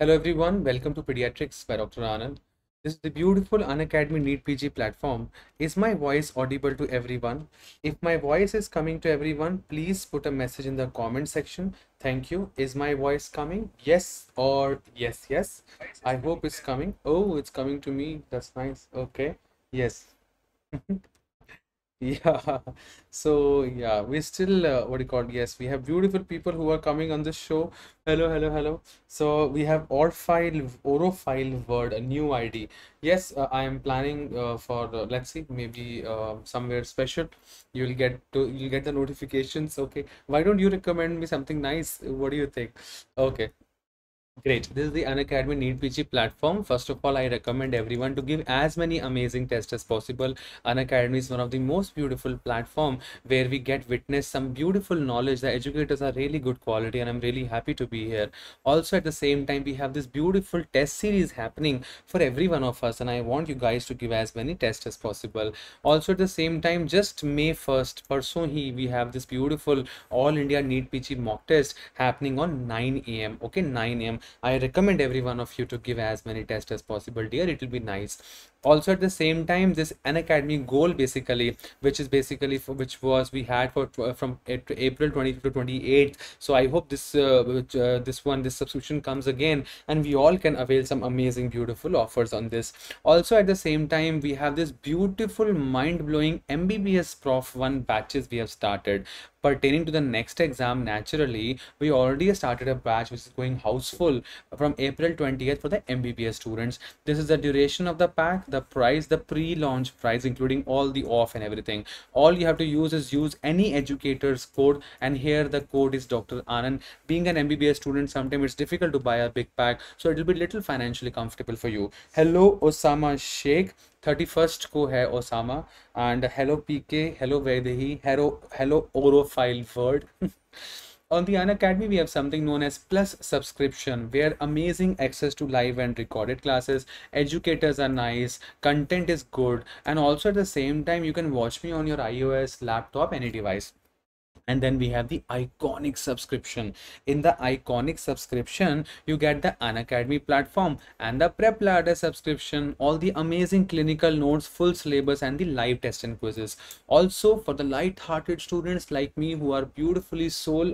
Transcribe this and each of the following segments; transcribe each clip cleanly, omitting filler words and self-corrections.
Hello everyone, welcome to Pediatrics by Dr. Anand. This is the beautiful Unacademy NEET PG platform. Is my voice audible to everyone? If my voice is coming to everyone, please put a message in the comment section. Thank you. Is my voice coming? Yes or yes, yes. I hope it's coming. Oh, it's coming to me. That's nice. Okay. Yes. Yeah. So yeah, we still yes, we have beautiful people who are coming on the show. Hello, hello, hello. So we have orophile word, a new ID. Yes, I am planning for let's see, maybe somewhere special. You'll get the notifications. Okay. Why don't you recommend me something nice? What do you think? Okay. Great. This is the Unacademy NEET PG platform. First of all, I recommend everyone to give as many amazing tests as possible. Unacademy is one of the most beautiful platform where we get witness some beautiful knowledge. The educators are really good quality and I'm really happy to be here. Also, at the same time, we have this beautiful test series happening for every one of us and I want you guys to give as many tests as possible. Also, at the same time, just May 1st, we have this beautiful All India NEET PG mock test happening on 9 a.m. Okay, 9 a.m. I recommend every one of you to give as many tests as possible, dear. It will be nice. Also, at the same time, this Unacademy goal basically, we had for from April 25th to 28th. So I hope this this subscription comes again and we all can avail some amazing beautiful offers on this. Also, at the same time, we have this beautiful mind-blowing MBBS Prof 1 batches we have started pertaining to the next exam. Naturally, we already started a batch which is going house full from April 20th for the MBBS students. This is the duration of the pack, the price, the pre-launch price including all the off and everything. All you have to use is use any educator's code, and here the code is Dr. Anand. Being an MBBS student, sometimes it's difficult to buy a big pack, so it will be little financially comfortable for you. Hello Osama Sheikh, 31st ko hai Osama, and hello PK, hello Vaidehi, hello orophile word. On the Unacademy, we have something known as Plus Subscription, where amazing access to live and recorded classes, educators are nice, content is good, and also at the same time, you can watch me on your iOS, laptop, any device. And then we have the Iconic Subscription. In the Iconic Subscription, you get the Unacademy platform and the Prep Ladder subscription, all the amazing clinical notes, full syllabus and the live tests and quizzes. Also, for the light-hearted students like me who are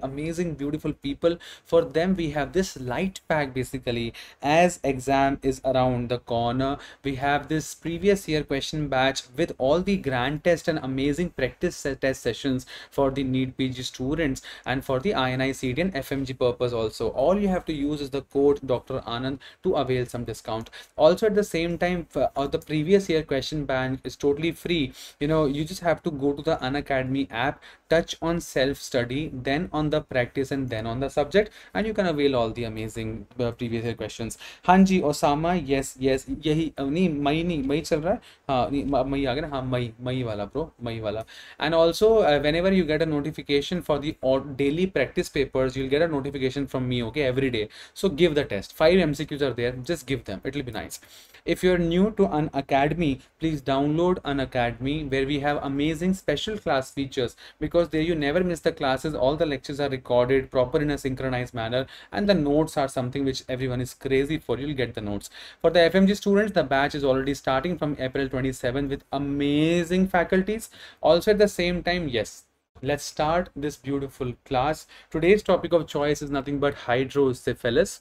amazing, beautiful people, for them we have this light pack basically. As exam is around the corner, we have this previous year question batch with all the grand test and amazing practice test sessions for the NEET PG students and for the INICD and FMG purpose also. All you have to use is the code Dr. Anand to avail some discount. Also, at the same time, the previous year question bank is totally free. You know, you just have to go to the Unacademy app, touch on self-study, then on the practice and then on the subject, and you can avail all the amazing previous year questions. Hanji Osama, yes, yes. Yehi, nahi, mai chal raha hai. Mai aa gaya na, mai wala bro, mai wala. And also, whenever you get a notification for the daily practice papers, you'll get a notification from me, okay, every day. So give the test. 5 MCQs are there, just give them, it'll be nice. If you're new to Unacademy, please download Unacademy, where we have amazing special class features, because there you never miss the classes. All the lectures are recorded proper in a synchronized manner, and the notes are something which everyone is crazy for. You'll get the notes. For the FMG students, the batch is already starting from April 27 with amazing faculties. Also at the same time, yes, let's start this beautiful class. Today's topic of choice is nothing but hydrocephalus,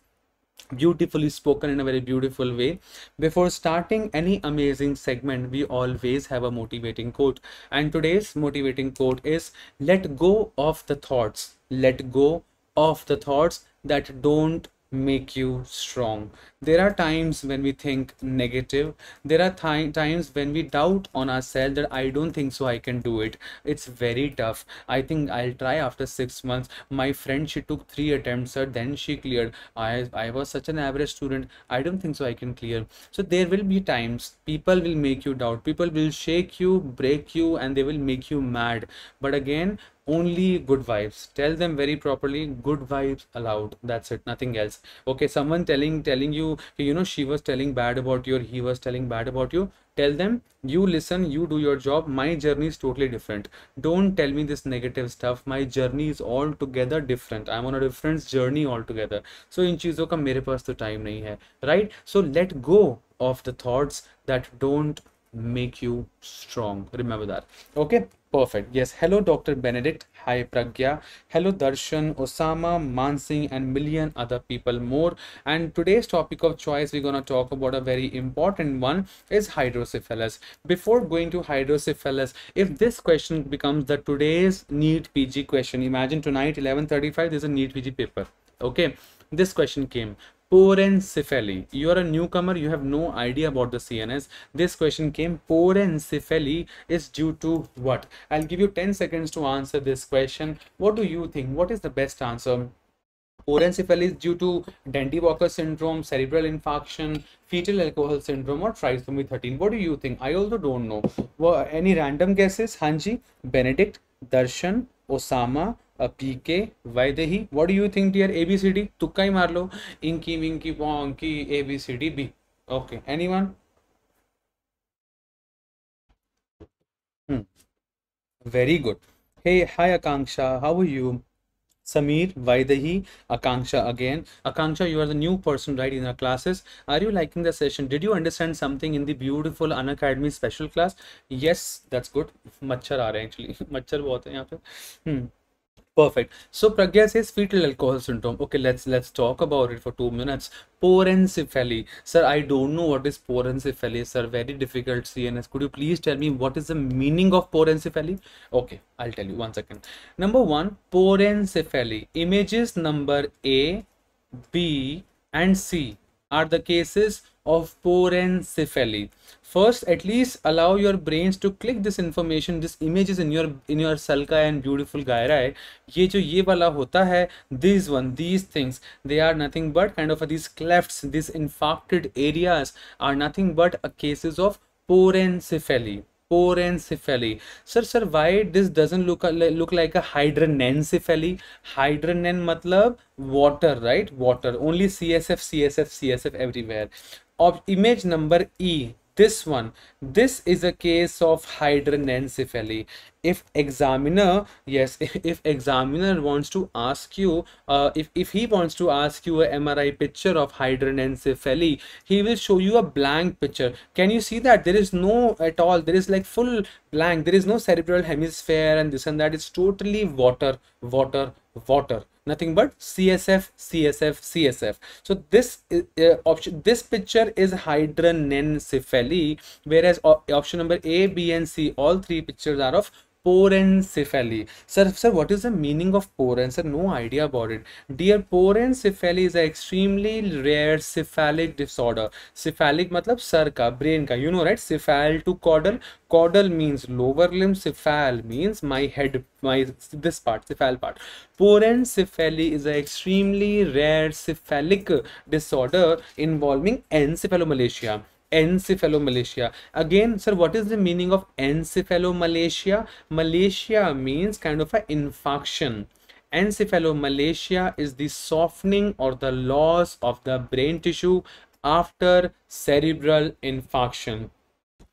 beautifully spoken in a very beautiful way. Before starting any amazing segment, we always have a motivating quote, and today's motivating quote is, let go of the thoughts, let go of the thoughts that don't make you strong. There are times when we think negative. There are times when we doubt on ourselves that I don't think so, I can do it. It's very tough. I think I'll try after 6 months. My friend, she took 3 attempts, then she cleared. I was such an average student. I don't think so I can clear. So there will be times people will make you doubt. People will shake you, break you, and they will make you mad. But again, only good vibes. Tell them very properly, good vibes allowed. That's it, nothing else. Okay, someone telling you, you know, she was telling bad about you or he was telling bad about you. Tell them, you listen, you do your job. My journey is totally different. Don't tell me this negative stuff. My journey is altogether different. I'm on a different journey altogether. So in cheezon ka mere paas to time nahi hai, right? So let go of the thoughts that don't make you strong. Remember that. Okay, perfect. Yes, hello Dr. Benedict. Hi Pragya. Hello Darshan, Osama, Mansingh and million other people more. And today's topic of choice, we're gonna talk about a very important one, is hydrocephalus. Before going to hydrocephalus, if this question becomes the today's NEET PG question, imagine tonight 11:35 there's a NEET PG paper. Okay, this question came. Porencephaly. You are a newcomer, you have no idea about the CNS. This question came, porencephaly is due to what? I'll give you 10 seconds to answer this question. What do you think? What is the best answer? Porencephaly is due to Dandy-Walker syndrome, cerebral infarction, fetal alcohol syndrome or trisomy 13. What do you think? I also don't know. Well, any random guesses? Hanji, Benedict, Darshan, Osama, PK, Vaidehi. What do you think, dear? ABCD? Tukkai marlo. Inky, minky, bonky, ABCD, B. Okay. Anyone? Very good. Hey, hi Akanksha. How are you? Sameer, Vaidehi, Akanksha again. Akanksha, you are the new person, right, in our classes. Are you liking the session? Did you understand something in the beautiful Unacademy special class? Yes, that's good. Machhar are actually. Machhar bahut hai yahan pe. Perfect. So Pragya says fetal alcohol syndrome. Okay, let's talk about it for 2 minutes. Porencephaly. Sir, I don't know what is porencephaly. Sir, very difficult CNS. Could you please tell me what is the meaning of porencephaly? Okay, I'll tell you. 1 second. Number one, porencephaly. Images number A, B, and C are the cases of porencephaly. First, at least allow your brains to click this information, this images in your sulci and beautiful gyri. Ye jo ye wala hota hai, these things, they are nothing but kind of these clefts, these infarcted areas are nothing but cases of porencephaly. Porencephaly. Sir, why this doesn't look like a hydranencephaly? Hydranen matlab water, right? Water. Only CSF, CSF, CSF everywhere. Of image number E, this one, this is a case of hydranencephaly. If examiner wants to ask you, if he wants to ask you a MRI picture of hydranencephaly, he will show you a blank picture. Can you see that? There is no at all, there is like full blank, there is no cerebral hemisphere and this and that. It's totally water, water, water. Nothing but CSF, CSF, CSF. So this option, this picture is hydranencephaly, whereas option number A, B, and C, all three pictures are of porencephaly. Sir, what is the meaning of poren? Sir, no idea about it. Dear, porencephaly is an extremely rare cephalic disorder. Cephalic matlab sir ka, brain ka. You know, right? Cephal to caudal. Caudal means lower limb. Cephal means my head, this part, cephal part. Porencephaly is an extremely rare cephalic disorder involving encephalomalacia. Encephalomalacia. Again, sir, what is the meaning of encephalomalacia? Malacia means kind of an infarction. Encephalomalacia is the softening or the loss of the brain tissue after cerebral infarction.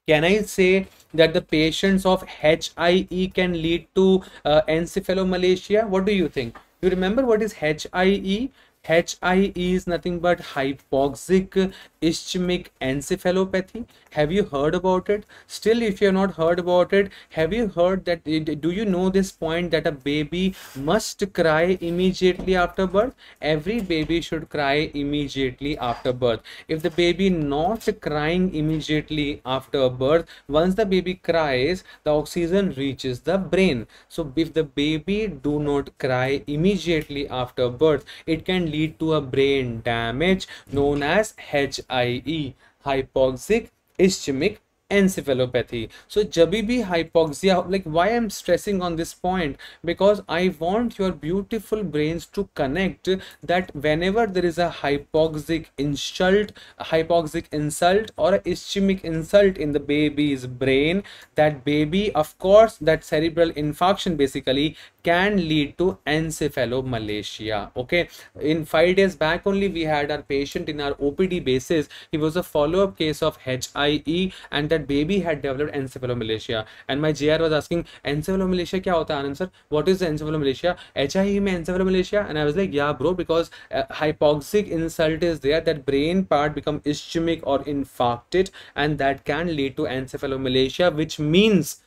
Can I say that the patients of HIE can lead to encephalomalacia? What do you think? You remember what is HIE? HIE is nothing but hypoxic ischemic encephalopathy. Have you heard about it? Still, if you have not heard about it, have you heard that, do you know this point that a baby must cry immediately after birth? Every baby should cry immediately after birth. If the baby not crying immediately after birth, once the baby cries, the oxygen reaches the brain. So if the baby do not cry immediately after birth, it can lead to a brain damage known as HIE, hypoxic ischemic encephalopathy. So jabhi bhi hypoxia, like why I'm stressing on this point, because I want your beautiful brains to connect that whenever there is a hypoxic insult or a ischemic insult in the baby's brain, that baby, of course, that cerebral infarction basically can lead to encephalomalacia. Okay, in 5 days back only we had our patient in our OPD basis. He was a follow-up case of HIE and that baby had developed encephalomalacia, and my GR was asking, encephalomalacia kya hota Anand sir, what is the encephalomalacia, HIE mein encephalomalacia? And I was like, yeah bro, because hypoxic insult is there, that brain part become ischemic or infarcted, and that can lead to encephalomalacia, which means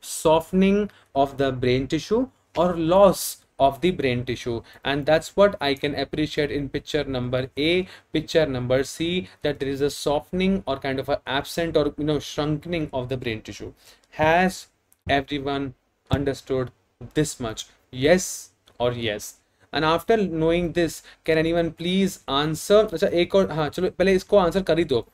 softening of the brain tissue or loss of the brain tissue. And that's what I can appreciate in picture number A, picture number C, that there is a softening or kind of an absent or, you know, shrinking of the brain tissue. Has everyone understood this much? Yes or yes? And after knowing this, can anyone please answer? Achha, ek aur, haan, chalo, pehle isko answer kari do.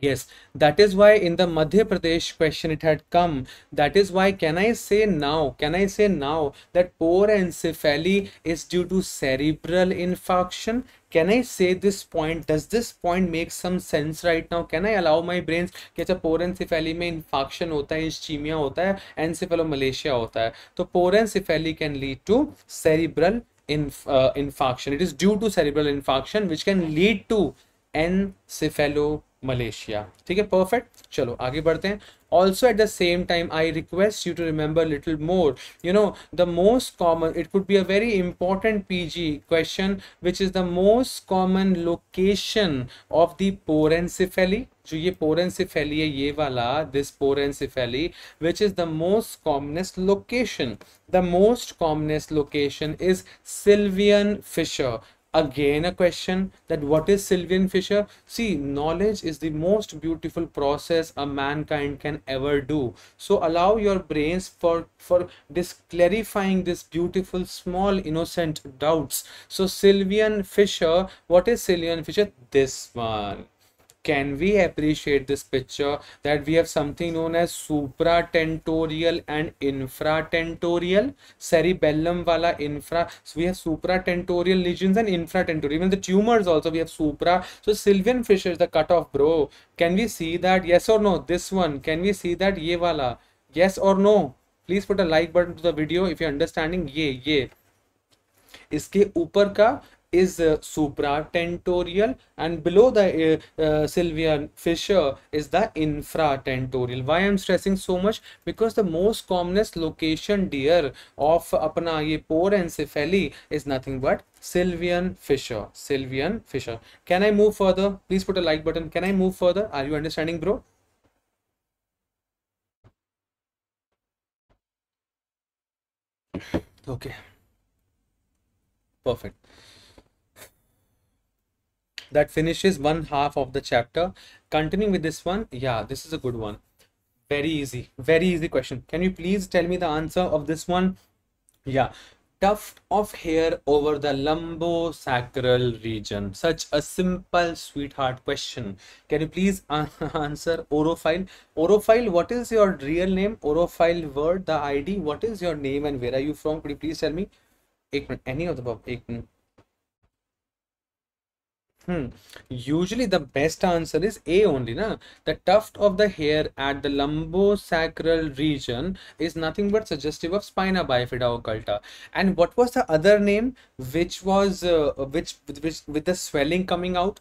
Yes, that is why in the Madhya Pradesh question it had come. That is why, can I say now that porencephaly is due to cerebral infarction? Can I say this point? Does this point make some sense right now? Can I allow my brains कि अच्छा porencephaly में infarction होता है, ischemia होता है, encephalomalacia होता है, तो porencephaly can lead to cerebral infarction. It is due to cerebral infarction which can lead to encephalomalacia. ठीक है, perfect. चलो आगे बढ़ते हैं. Also at the same time I request you to remember little more, you know, the most common, it could be a very important PG question, which is the most common location of the porencephaly. जो ये porencephaly है, ये वाला, this porencephaly, which is the most commonest location. The most commonest location is Sylvian fissure. Again a question, that what is Sylvian fissure? See, knowledge is the most beautiful process a mankind can ever do. So allow your brains for this clarifying this beautiful small innocent doubts. So Sylvian fissure, what is Sylvian fissure? This one. Can we appreciate this picture that we have something known as supratentorial and infratentorial? Cerebellum wala infra, so we have supratentorial lesions and infratentorial, even the tumors also we have supra. So Sylvian fissure is the cutoff, bro. Can we see that? Yes or no? This one, can we see that? Ye wala. Yes or no? Please put a like button to the video if you're understanding. Ye. Iske upar ka is supratentorial, and below the Sylvian fissure is the infratentorial. Why I'm stressing so much? Because the most commonest location, dear, of apna ye porencephaly is nothing but Sylvian fissure. Sylvian fissure. Can I move further? Please put a like button. Can I move further? Are you understanding, bro? Okay. Perfect. That finishes one half of the chapter. Continuing with this one, yeah, this is a good one. Very easy question. Can you please tell me the answer of this one? Yeah, tuft of hair over the lumbosacral region. Such a simple sweetheart question. Can you please answer? Orophile, what is your real name? Orophile word, the ID, what is your name and where are you from? Could you please tell me? Any of the above. Usually the best answer is A only, na? The tuft of the hair at the lumbosacral region is nothing but suggestive of spina bifida occulta. And what was the other name, which was which with the swelling coming out?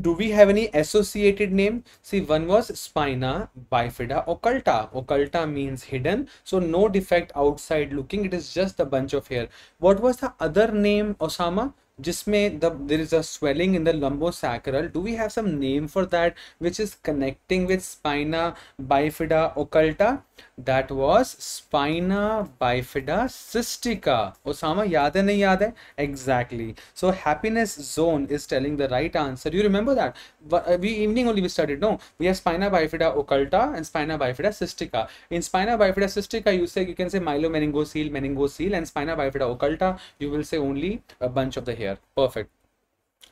Do we have any associated name? See, one was spina bifida occulta. Occulta means hidden, so no defect outside looking, it is just a bunch of hair. What was the other name, Osama, jisme there is a swelling in the lumbosacral? Do we have some name for that which is connecting with spina bifida occulta? That was spina bifida cystica. Osama, yaad hai nahi yaad hai? Exactly. So happiness zone is telling the right answer. You remember that? We evening only we studied, no? We have spina bifida occulta and spina bifida cystica. In spina bifida cystica, you can say myelomeningocele, meningocele, and spina bifida occulta, you will say only a bunch of the hair. Perfect.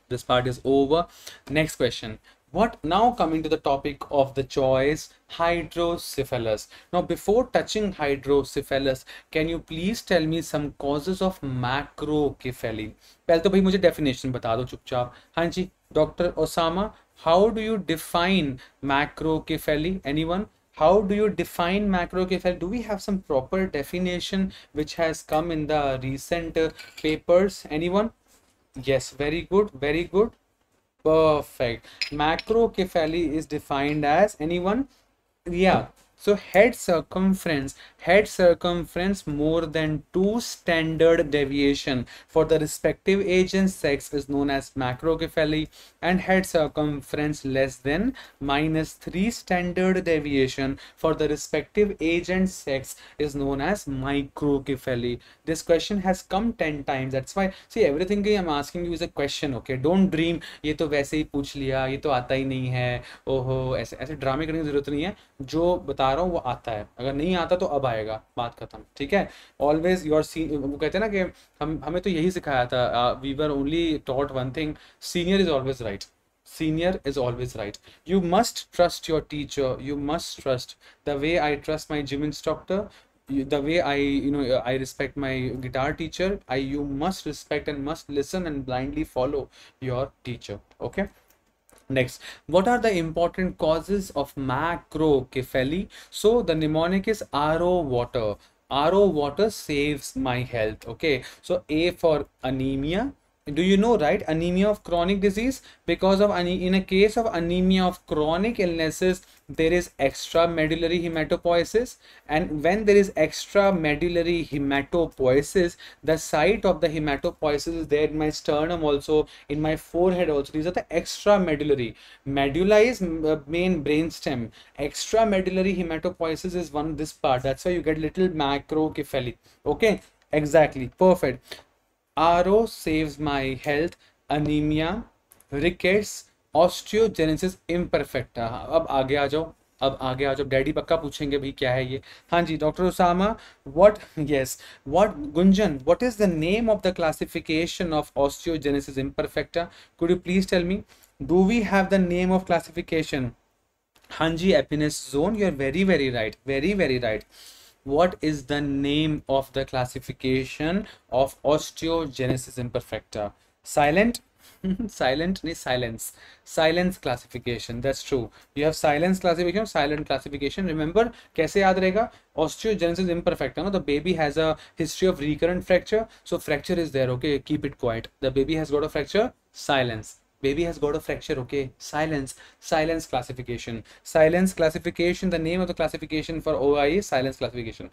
This part is over. Next question. What now coming to the topic of the choice, hydrocephalus. Now before touching hydrocephalus, can you please tell me some causes of macrocephaly? पहले तो भाई मुझे definition बता दो चुपचाप. हाँ जी, Dr. Osama, how do you define macrocephaly? Anyone? How do you define macrocephaly? Do we have some proper definition which has come in the recent papers? Anyone? Yes, very good, very good. Perfect. Macrocephaly is defined as, anyone? Yeah. So head circumference more than 2 standard deviation for the respective age and sex is known as macrocephaly, and head circumference less than -3 standard deviation for the respective age and sex is known as microcephaly. This question has come 10 times. That's why, see, everything I'm asking you is a question, okay? Don't dream ये तो वैसे ही पूछ लिया, ये तो आता ही नहीं है, ओहो, ऐसे ऐसे ड्रामे करने की जरूरत नहीं है. जो बता रहा हूँ वो आता है, अगर नहीं आता तो अब आएगा, बात खत्म, ठीक है? Always your senior, वो कहते हैं ना कि हमें तो यही सिखाया था, we were only taught one thing, senior is always right. Senior is always right. You must trust your teacher. You must trust, the way I trust my gym instructor, the way I respect my guitar teacher. You must respect and must listen and blindly follow your teacher. Okay. Next, what are the important causes of macrocephaly? So the mnemonic is RO water. RO water saves my health. Okay, so A for anemia. Do you know, right? Anemia of chronic disease, because of in a case of anemia of chronic illnesses, there is extramedullary hematopoiesis, and when there is extramedullary hematopoiesis, the site of the hematopoiesis is there in my sternum also, in my forehead also. These are the extramedullary. Medulla is main brainstem. Extramedullary hematopoiesis is one, this part. That's why you get little macrocephaly. Okay, exactly, perfect. RO saves my health, anemia, rickets, osteogenesis imperfecta. अब आगे आ जाओ, daddy पक्का पूछेंगे भी क्या है ये. हाँ जी, doctor Usama, what, yes, what, Gunjan, what is the name of the classification of osteogenesis imperfecta? Could you please tell me? Do we have the name of classification? हाँ जी, happiness zone, you are very right, very right. What is the name of the classification of osteogenesis imperfecta? Silent? Silent? No, silence. Silence classification. That's true. You have silence classification, silent classification. Remember, kaise yaad rahega? Osteogenesis imperfecta. No, the baby has a history of recurrent fracture. So fracture is there. Okay, keep it quiet. The baby has got a fracture. Silence. Baby has got a fracture, okay? Silence. Silence classification. Silence classification. The name of the classification for OI is silence classification.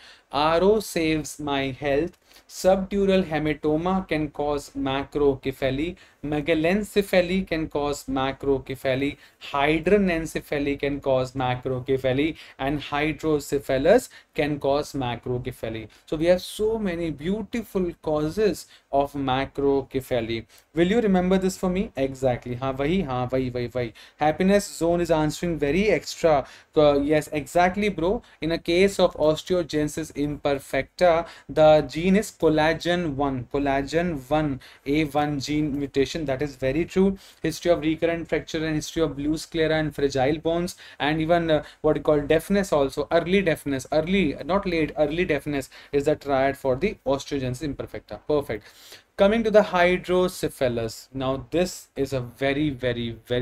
RO saves my health. Subdural hematoma can cause macrocephaly. Megalencephaly can cause macrocephaly. Hydranencephaly can cause macrocephaly. And hydrocephalus can cause macrocephaly. So we have so many beautiful causes of macrocephaly. Will you remember this for me? Exactly. हाँ वही happiness zone is answering very extra. Yes, exactly, bro. In a case of osteogenesis imperfecta, the gene is collagen 1 A1 gene mutation. That is very true. History of recurrent fracture and history of blue sclera and fragile bones, and even what you call deafness also, early deafness, early, not late, early deafness is the triad for the osteogenesis imperfecta. Perfect. Coming to the hydrocephalus. Now this is a very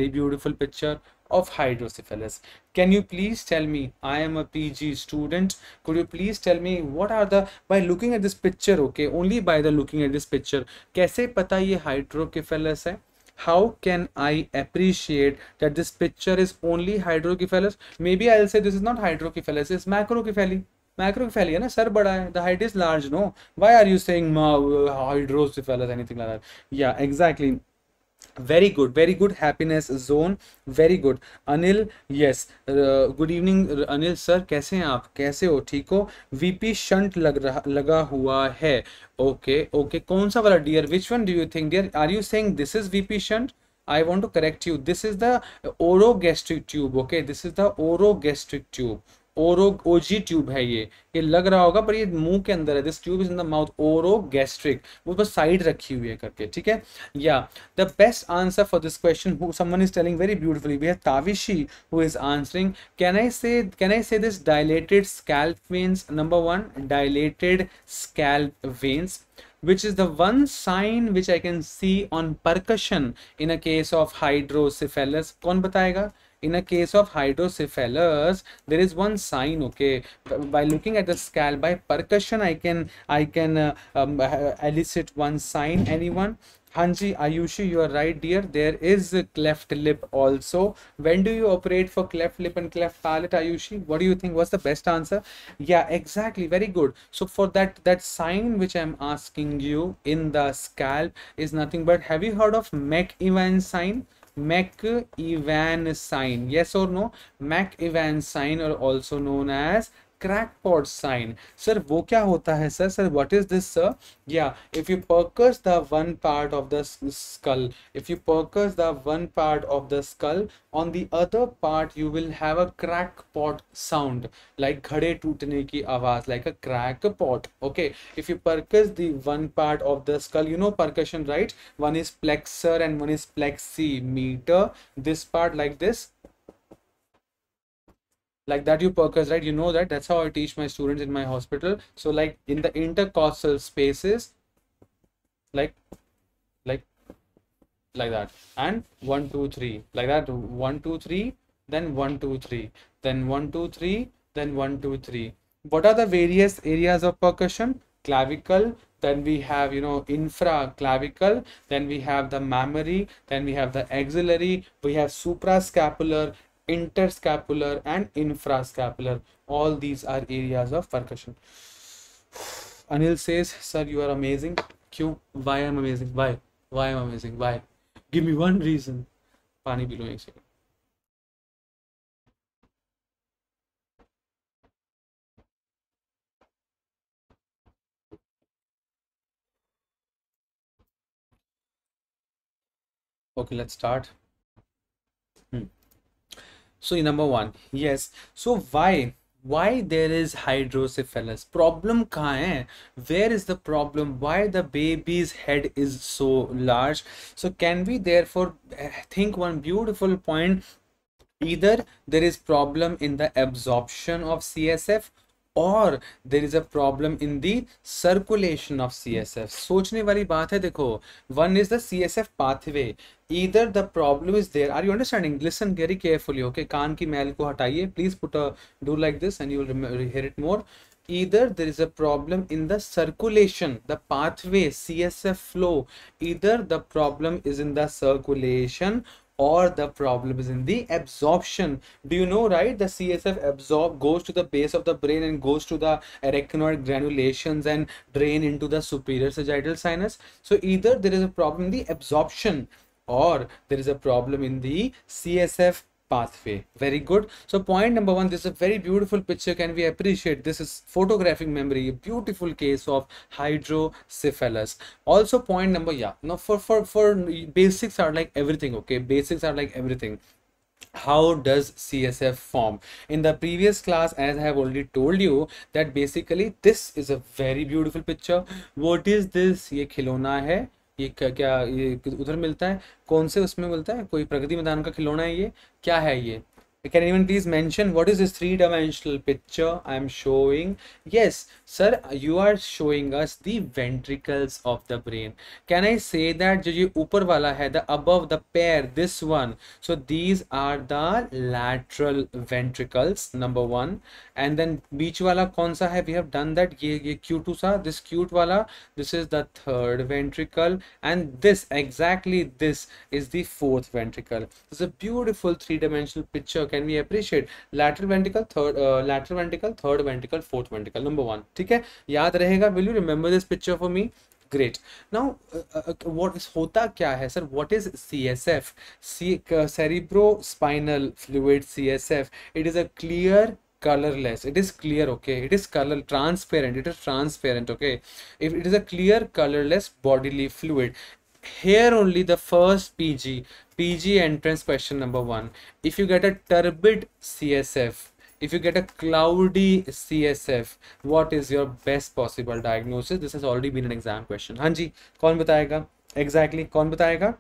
beautiful picture of hydrocephalus. Can you please tell me, I am a PG student, could you please tell me what are the, by looking at this picture, okay, only by the looking at this picture, kaise pata ye hydrocephalus hai? How can I appreciate that this picture is only hydrocephalus? Maybe I'll say this is not hydrocephalus, it's macrocephaly. Macrocephaly है ना, sir बड़ा है, the height is large, no? Why are you saying hydrocephalus, anything like that? Yeah, exactly. Very good, happiness zone, very good. Anil, yes, good evening, Anil sir, कैसे हैं आप, कैसे हो, ठीक हो? VP shunt लगा हुआ है, okay, okay, कौन सा वाला dear, which one do you think dear, are you saying this is VP shunt? I want to correct you, this is the orogastric tube, okay, this is the orogastric tube. ओरोजी tube है, ये लग रहा होगा पर ये मुंह के अंदर है, this tube is in the mouth, orogastric, वो बस साइड रखी हुई है करके, ठीक है। या the best answer for this question who someone is telling very beautifully, we have Tavishi who is answering, can I say this dilated scalp veins, number 1 dilated scalp veins, which is the one sign which I can see on percussion in a case of hydrocephalus. कौन बताएगा? In a case of hydrocephalus, there is one sign. Okay, by looking at the scalp, by percussion, I can elicit one sign. Anyone? Hanji Ayushi, you are right, dear. There is a cleft lip also. When do you operate for cleft lip and cleft palate, Ayushi? What do you think? What's the best answer? Yeah, exactly. Very good. So for that sign which I'm asking you in the scalp is nothing but, have you heard of Macewen's sign? Macewen's sign. Yes or no? Macewen's sign, or also known as crackpot sign. Sir, वो क्या होता है sir? Sir, what is this sir? Yeah, if you percuss the one part of the skull, on the other part you will have a crackpot sound, like घड़े टूटने की आवाज, like a crackpot. Okay, if you percuss the one part of the skull, you know percussion, right? One is plexor and one is pleximeter. This part like this. Like that you percuss, right? You know that. That's how I teach my students in my hospital. So like in the intercostal spaces, like that, and 1 2 3, like that, 1 2 3, then 1 2 3, then 1 2 3, then 1 2 3. What are the various areas of percussion? Clavicle, then we have, you know, infraclavicle, then we have the mammary, then we have the axillary, we have suprascapular, interscapular and infrascapular. All these are areas of percussion. Anil says, sir, you are amazing. Q, why I am amazing? Why I am amazing? Why? Give me one reason. Pani below 1 second. Okay, let's start. So number 1, yes. So why there is hydrocephalus? Problem कहाँ है? Where is the problem? Why the baby's head is so large? So can we therefore think one beautiful point? Either there is problem in the absorption of CSF, और there is a problem in the circulation of CSF. सोचने वाली बात है देखो. One is the CSF pathway. Either the problem is there. Are you understanding? Listen very carefully. Okay, कान की मैल को हटाइए. Please put a do like this and you will hear it more. Either there is a problem in the circulation, the pathway, CSF flow. Either the problem is in the circulation, or the problem is in the absorption. Do you know, right? The CSF absorb goes to the base of the brain and goes to the arachnoid granulations and drain into the superior sagittal sinus. So either there is a problem in the absorption or there is a problem in the CSF pathway. Very good. So point number 1, this is a very beautiful picture. Can we appreciate? This is photographic memory, a beautiful case of hydrocephalus. Also point number, yeah, now for basics are like everything. Okay, basics are like everything. How does CSF form? In the previous class, as I have already told you, that basically this is a very beautiful picture. What is this? ये खिलौना है, ये क्या ये उधर मिलता है, कौन से उसमें मिलता है, कोई प्रगति मैदान का खिलौना है, ये क्या है? ये can anyone please mention what is this 3-dimensional picture I am showing? Yes sir, you are showing us the ventricles of the brain. Can I say that जो ये ऊपर वाला है, the above the pair, this one, so these are the lateral ventricles, number 1, and then बीच वाला कौन सा है? We have done that, ये cute सा, this cute वाला, this is the 3rd ventricle, and this, exactly this is the 4th ventricle. It's a beautiful 3-dimensional picture. Can we appreciate? Lateral ventricle, third ventricle, 4th ventricle, number 1. ठीक है, याद रहेगा. Will you remember this picture for me? Great. Now what is, होता क्या है sir? What is CSF? Cerebrospinal fluid, CSF. It is a clear, colorless, it is clear, okay, it is color, transparent, it is transparent, okay, if it is a clear colorless bodily fluid. Here only the first PG entrance question number 1, if you get a turbid CSF, if you get a cloudy CSF, what is your best possible diagnosis? This has already been an exam question. Hanji, kaun batayega? Exactly, kaun batayega?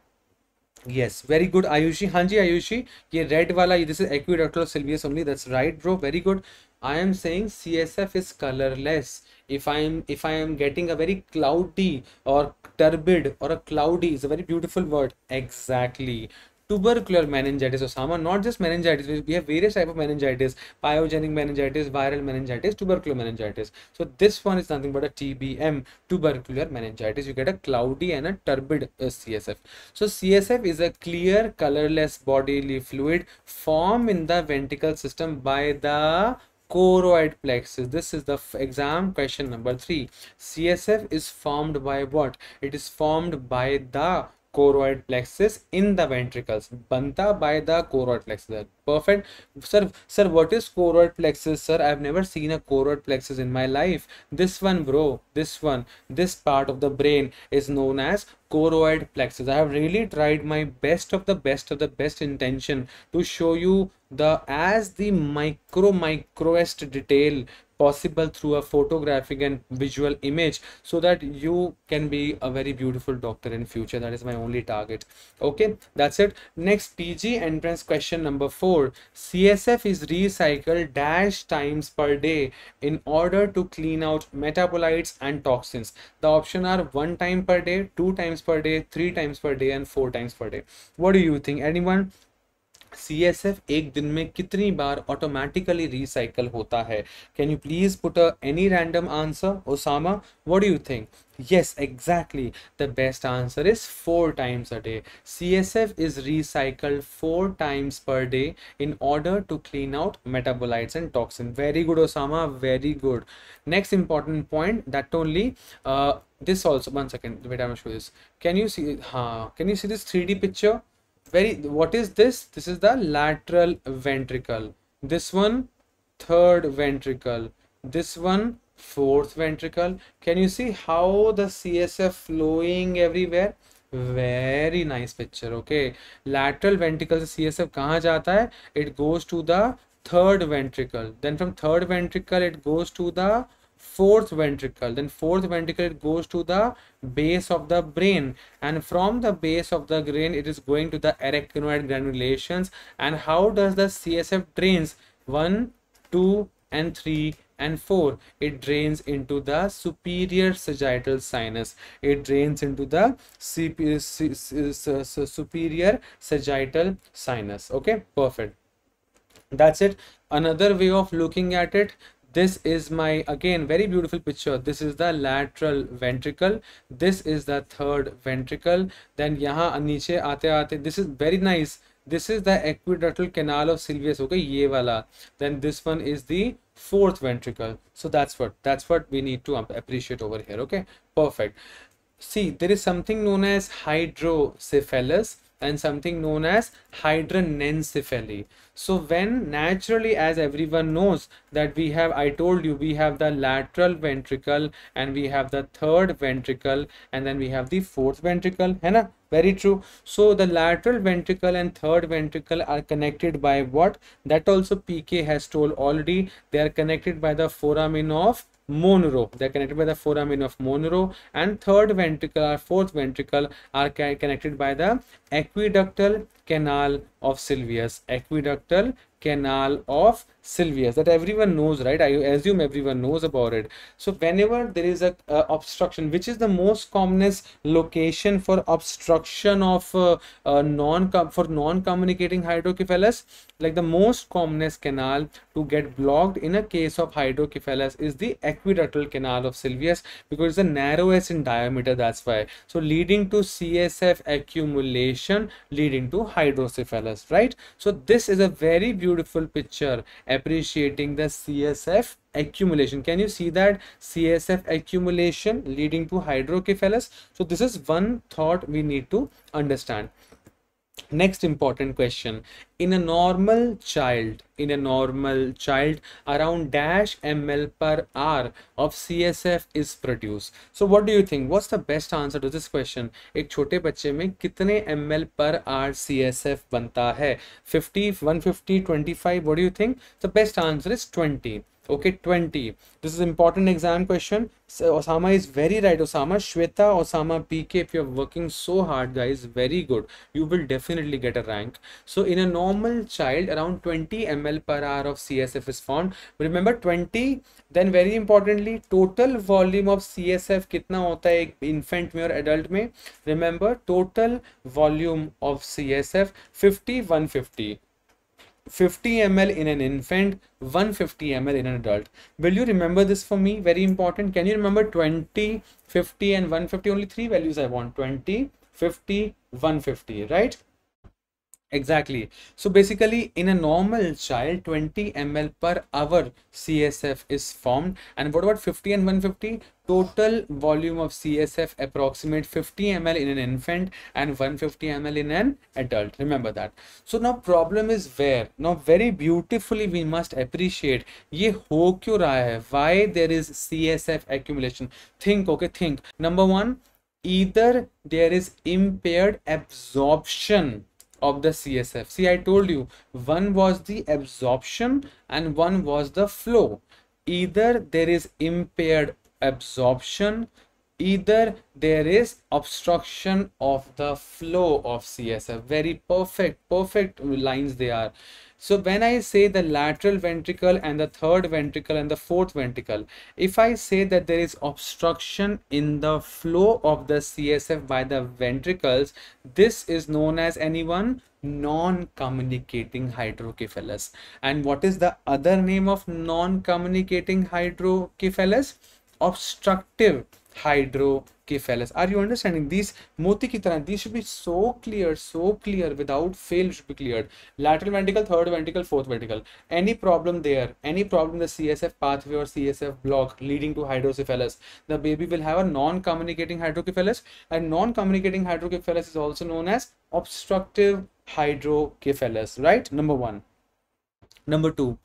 Yes, very good, Ayushi. Hanji, Ayushi, ye red wala, this is aqueductal Sylvius only. That's right, bro. Very good. I am saying CSF is colorless. If I am getting a very cloudy or turbid or a cloudy, it's a very beautiful word. Exactly. Tubercular meningitis, Osama, not just meningitis, we have various type of meningitis, pyogenic meningitis, viral meningitis, tubercular meningitis. So this one is nothing but a TBM, tubercular meningitis. You get a cloudy and a turbid CSF. So CSF is a clear, colorless bodily fluid formed in the ventricle system by the choroid plexus. This is the exam question number 3. CSF is formed by what? It is formed by the choroid plexus in the ventricles. Banta by the choroid plexus. Perfect. Sir, what is choroid plexus, sir? I have never seen a choroid plexus in my life. This one, bro, this one, this part of the brain is known as choroid plexus. I have really tried my best intention to show you the as the microest detail possible through a photographic and visual image, so that you can be a very beautiful doctor in future. That is my only target. Okay, that's it. Next, PG entrance question number 4. CSF is recycled dash times per day in order to clean out metabolites and toxins. The option are 1 time per day, 2 times per day, 3 times per day and 4 times per day. What do you think, anyone? CSF एक दिन में कितनी बार automatically recycle होता है? Can you please put any random answer, Osama? What do you think? Yes, exactly. The best answer is 4 times a day. CSF is recycled 4 times per day in order to clean out metabolites and toxins. Very good, Osama. Very good. Next important point, that only this also. 1 second. Wait, I'm gonna show this. Can you see? Can you see this 3D picture? Very, what is this? This is the lateral ventricle. This one, third ventricle. This one, fourth ventricle. Can you see how the CSF flowing everywhere? Very nice picture. Okay, lateral ventricle se CSF kahan jata hai? It goes to the third ventricle. Then from third ventricle it goes to the fourth ventricle. Then fourth ventricle it goes to the base of the brain, and from the base of the brain it is going to the arachnoid granulations. And how does the CSF drains? 1, 2 and 3 and 4, it drains into the superior sagittal sinus. It drains into the superior sagittal sinus. Okay, perfect. That's it. Another way of looking at it, this is my, again, very beautiful picture. This is the lateral ventricle. This is the third ventricle. Then yahan niche aate aate, this is very nice. This is the aqueductal canal of Sylvius. Okay, ye wala. Then this one is the fourth ventricle. So that's what we need to appreciate over here. Okay, perfect. See, there is something known as hydrocephalus and something known as hydranencephaly. So when naturally, as everyone knows that we have, I told you, we have the lateral ventricle and we have the third ventricle and then we have the fourth ventricle, hai na? Very true. So the lateral ventricle and third ventricle are connected by what? That also PK has told already. They are connected by the foramen of Monroe. They are connected by the foramen of Monroe, and third ventricle or fourth ventricle are connected by the aqueductal canal of Sylvius. Aqueductal canal of Sylvius, that everyone knows, right? I assume everyone knows about it. So whenever there is a obstruction, which is the most commonest location for obstruction of non-communicating hydrocephalus, like the most commonest canal to get blocked in a case of hydrocephalus is the aqueductal canal of Sylvius, because it's the narrowest in diameter. That's why. So leading to CSF accumulation, leading to hydrocephalus, right? So this is a very beautiful picture appreciating the CSF accumulation. Can you see that? CSF accumulation leading to hydrocephalus. So this is one thought we need to understand. Next important question. In a normal child, around /ml/hour of CSF is produced. So what do you think? What's the best answer to this question? एक छोटे बच्चे में कितने ml/hour CSF बनता है? 50, 150, 25. What do you think? The best answer is 20. Okay, 20. This is important exam question. So Osama is very right. Osama, Shweta, Osama, PK, if you're working so hard, guys, very good. You will definitely get a rank. So in a normal child, around 20 ml/hour of CSF is formed. Remember 20, then very importantly, total volume of CSF kitna hota hai infant mein or adult mein? Remember, total volume of CSF 50, 150. 50 ml in an infant, 150 ml in an adult. Will you remember this for me? Very important. Can you remember 20, 50 and 150? Only three values I want. 20, 50, 150, right? Exactly. So basically in a normal child, 20 ml/hour CSF is formed. And what about 50 and 150? Total volume of CSF approximate 50 ml in an infant and 150 ml in an adult. Remember that. So now problem is where? Now very beautifully we must appreciate ye ho kyu raha hai? Why there is CSF accumulation? Think, okay, think. Number one, either there is impaired absorption of the CSF. See, I told you one was the absorption and one was the flow. Either there is impaired absorption, either there is obstruction of the flow of CSF. Very perfect lines they are. So when I say the lateral ventricle and the third ventricle and the fourth ventricle, if I say that there is obstruction in the flow of the CSF by the ventricles, this is known as anyone non-communicating hydrocephalus. And what is the other name of non-communicating hydrocephalus? Obstructive hydrocephalus. Are you understanding? These moti ki tarah, these should be so clear, without fail should be cleared. Lateral ventricle, third ventricle, fourth ventricle. Any problem there, any problem in the CSF pathway or CSF block leading to hydrocephalus, the baby will have a non-communicating hydrocephalus. And non-communicating hydrocephalus is also known as obstructive hydrocephalus, right? Number one. Number two,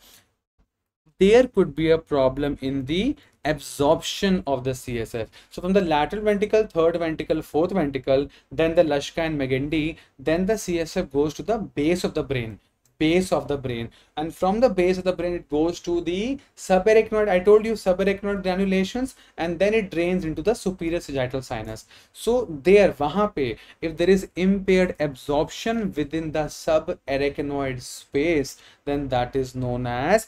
there could be a problem in the absorption of the CSF. So from the lateral ventricle, third ventricle, fourth ventricle, then the Lushka and Magendie, then the CSF goes to the base of the brain, and from the base of the brain it goes to the subarachnoid. I told you subarachnoid granulations, and then it drains into the superior sagittal sinus. So there, wahan pe, if there is impaired absorption within the subarachnoid space, then that is known as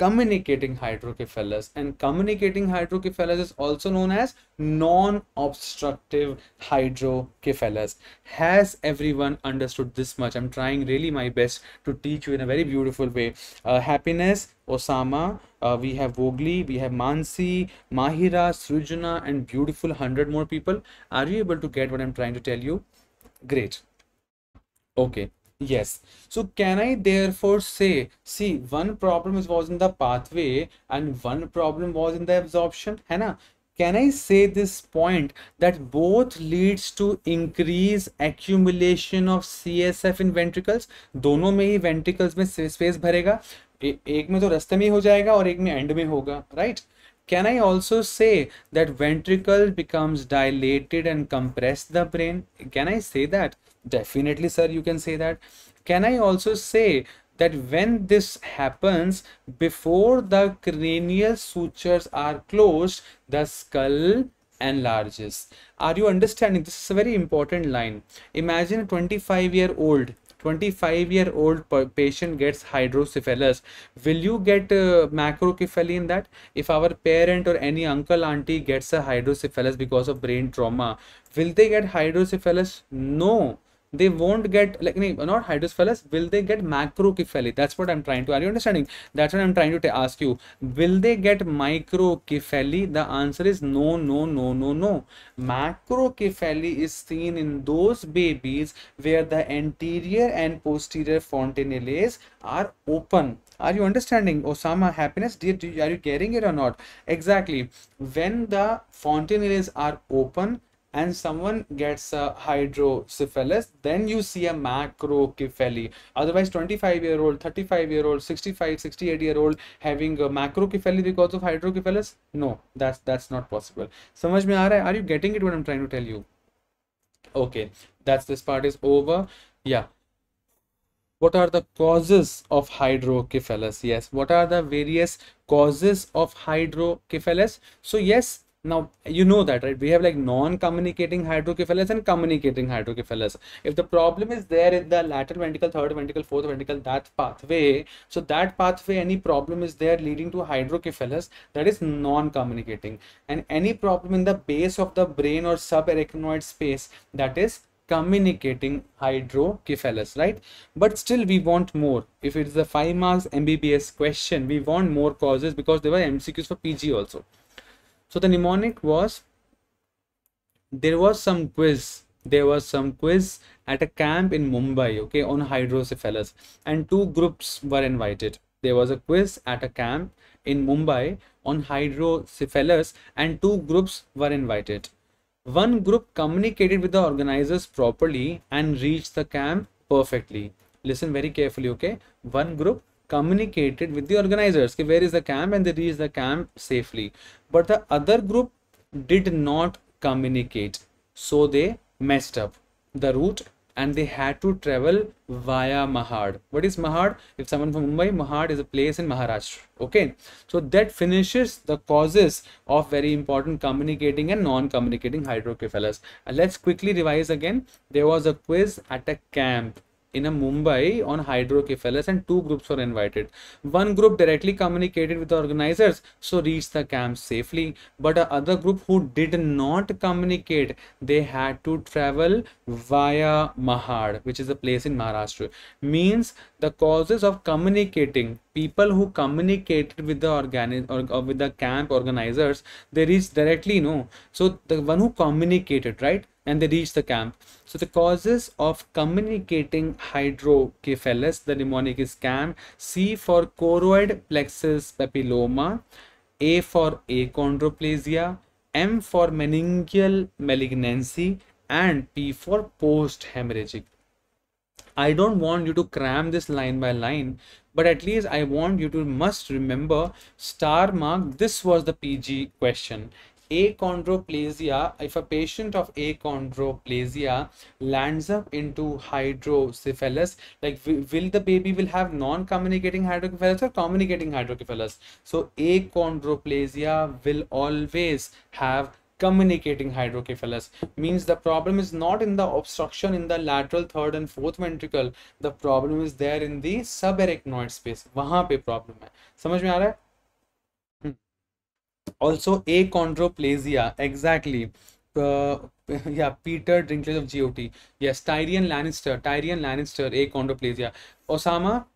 communicating hydrocephalus, and communicating hydrocephalus is also known as non-obstructive hydrocephalus. Has everyone understood this much? I'm trying really my best to teach you in a very beautiful way. Happiness, Osama, we have Vogli, we have Mansi, Mahira, Srujana, and beautiful 100 more people. Are you able to get what I'm trying to tell you? Great. Okay. Yes. So can I therefore say, see, one problem was in the pathway and one problem was in the absorption, hai na? Can I say this point that both leads to increase accumulation of CSF in ventricles? दोनों में ही ventricles में space भरेगा, एक में तो रास्ते में हो जाएगा और एक में end में होगा, right? Can I also say that ventricle becomes dilated and compress the brain? Can I say that? Definitely, sir, you can say that. Can I also say that when this happens, before the cranial sutures are closed, the skull enlarges? Are you understanding? This is a very important line. Imagine a 25-year-old patient gets hydrocephalus. Will you get macrocephaly in that? If our parent or any uncle, auntie gets a hydrocephalus because of brain trauma, will they get hydrocephalus? No, they won't get, like, not hydrocephalus. Will they get macrocephaly? That's what I'm trying to, are you understanding? That's what I'm trying to ask you. Will they get microcephaly? The answer is no. Macrocephaly is seen in those babies where the anterior and posterior fontanelles are open. Are you understanding, Osama, Happiness? Are you getting it or not? Exactly. When the fontanelles are open, and someone gets a hydrocephalus, then you see a macrocephaly. Otherwise 25-year-old, 35-year-old, 65, 68-year-old having a macrocephaly because of hydrocephalus? No, that's not possible. Samajh mein aa raha hai? Are you getting it what I'm trying to tell you? Okay, that's this part is over. Yeah. What are the causes of hydrocephalus? Yes, what are the various causes of hydrocephalus? So yes, now you know that, right? We have like non-communicating hydrocephalus and communicating hydrocephalus. If the problem is there in the lateral ventricle, third ventricle, fourth ventricle, that pathway, so that pathway any problem is there leading to hydrocephalus, that is non-communicating. And any problem in the base of the brain or subarachnoid space, that is communicating hydrocephalus, right? But still we want more. If it is a 5 marks MBBS question, we want more causes because there were MCQs for PG also. So the mnemonic was, there was some quiz at a camp in Mumbai, okay, on hydrocephalus, and 2 groups were invited. There was a quiz at a camp in Mumbai on hydrocephalus and 2 groups were invited. One group communicated with the organizers properly and reached the camp perfectly. Listen very carefully, okay? One group communicated with the organizers, okay, where is the camp, and they reached the camp safely. But the other group did not communicate, so they messed up the route and they had to travel via Mahad. What is Mahad? If someone from Mumbai, Mahad is a place in Maharashtra. Okay, so that finishes the causes of very important communicating and non-communicating hydrocephalus. Let's quickly revise again. There was a quiz at a camp in a Mumbai on hydrocephalus and 2 groups were invited. One group directly communicated with the organizers, so reached the camp safely. But the other group who did not communicate, they had to travel via Mahad, which is a place in Maharashtra. Means the causes of communicating, people who communicated with the with the camp organizers, they reached directly, no. So the one who communicated, right? And they reached the camp. So the causes of communicating hydrocephalus, the mnemonic is CAM. C for choroid plexus papilloma, A for achondroplasia, M for meningeal malignancy, and P for post-hemorrhagic. I don't want you to cram this line by line, but at least I want you to must remember, star mark, this was the PG question. Achondroplasia, if a patient of achondroplasia lands up into hydrocephalus, like will the baby will have non-communicating hydrocephalus or communicating hydrocephalus? So achondroplasia will always have communicating hydrocephalus. Means the problem is not in the obstruction in the lateral third and fourth ventricle, the problem is there in the subarachnoid space. Wahan pe problem hai. Samajh mein aa raha hai? Also achondroplasia, exactly, yeah, Peter Dinklage of GOT, yes, Tyrion Lannister, achondroplasia. Osama,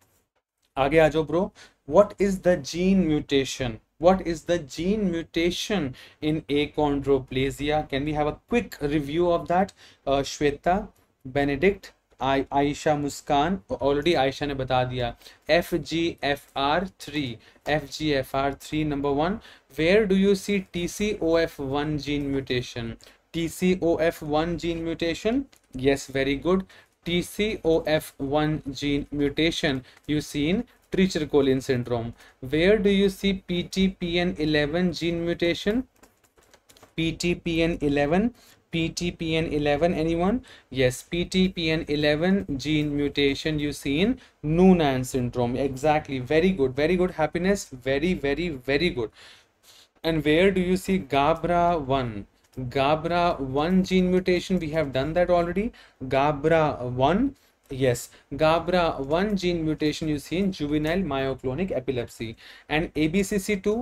aage aajo bro, what is the gene mutation? What is the gene mutation in achondroplasia? Can we have a quick review of that? Shweta, Benedict, Aisha Muskan, already Aisha ne bata diya, FGFR3 number 1. Where do you see TCOF1 gene mutation? TCOF1 gene mutation, yes, very good. TCOF1 gene mutation you see in Treacher Collins syndrome. Where do you see PTPN11 gene mutation? PTPN11, anyone? Yes, PTPN11 gene mutation you see in Noonan syndrome. Exactly, very good, Happiness, very good. And where do you see GABRA1 gene mutation? We have done that already. GABRA1, yes, GABRA1 gene mutation you see in juvenile myoclonic epilepsy. And ABCC2,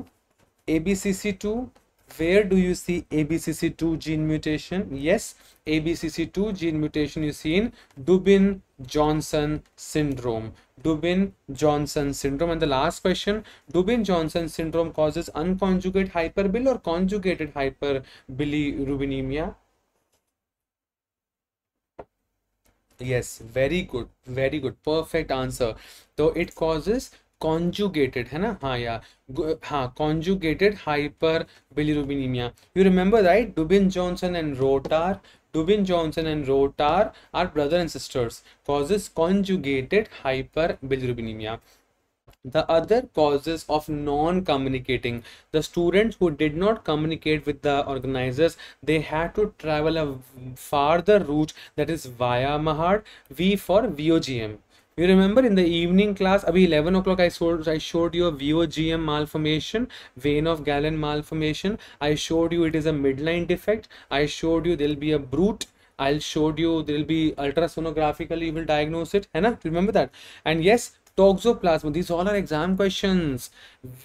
where do you see ABCC2 gene mutation? Yes, ABCC2 gene mutation you see in Dubin-Johnson syndrome. Dubin-Johnson syndrome. And the last question, Dubin-Johnson syndrome causes unconjugate hyperbil or conjugated hyperbilirubinemia? Yes, very good, perfect answer. So it causes conjugated, है ना, हाँ या हाँ, conjugated hyperbilirubinemia. You remember right? Dubin-Johnson and Rotar. Dubin-Johnson and Rotar are brother and sisters. Causes conjugated hyperbilirubinemia. The other causes of non-communicating. The students who did not communicate with the organizers, they had to travel a farther route, that is via Mahad. V for VOGM. You remember in the evening class, abhi 11 o'clock I showed you a VOGM malformation, vein of Galen malformation. I showed you it is a midline defect. I showed you there will be a bruit. I'll showed you there will be ultrasonographically you will diagnose it. Hai na? Remember that. And yes, toxoplasma, these all are exam questions.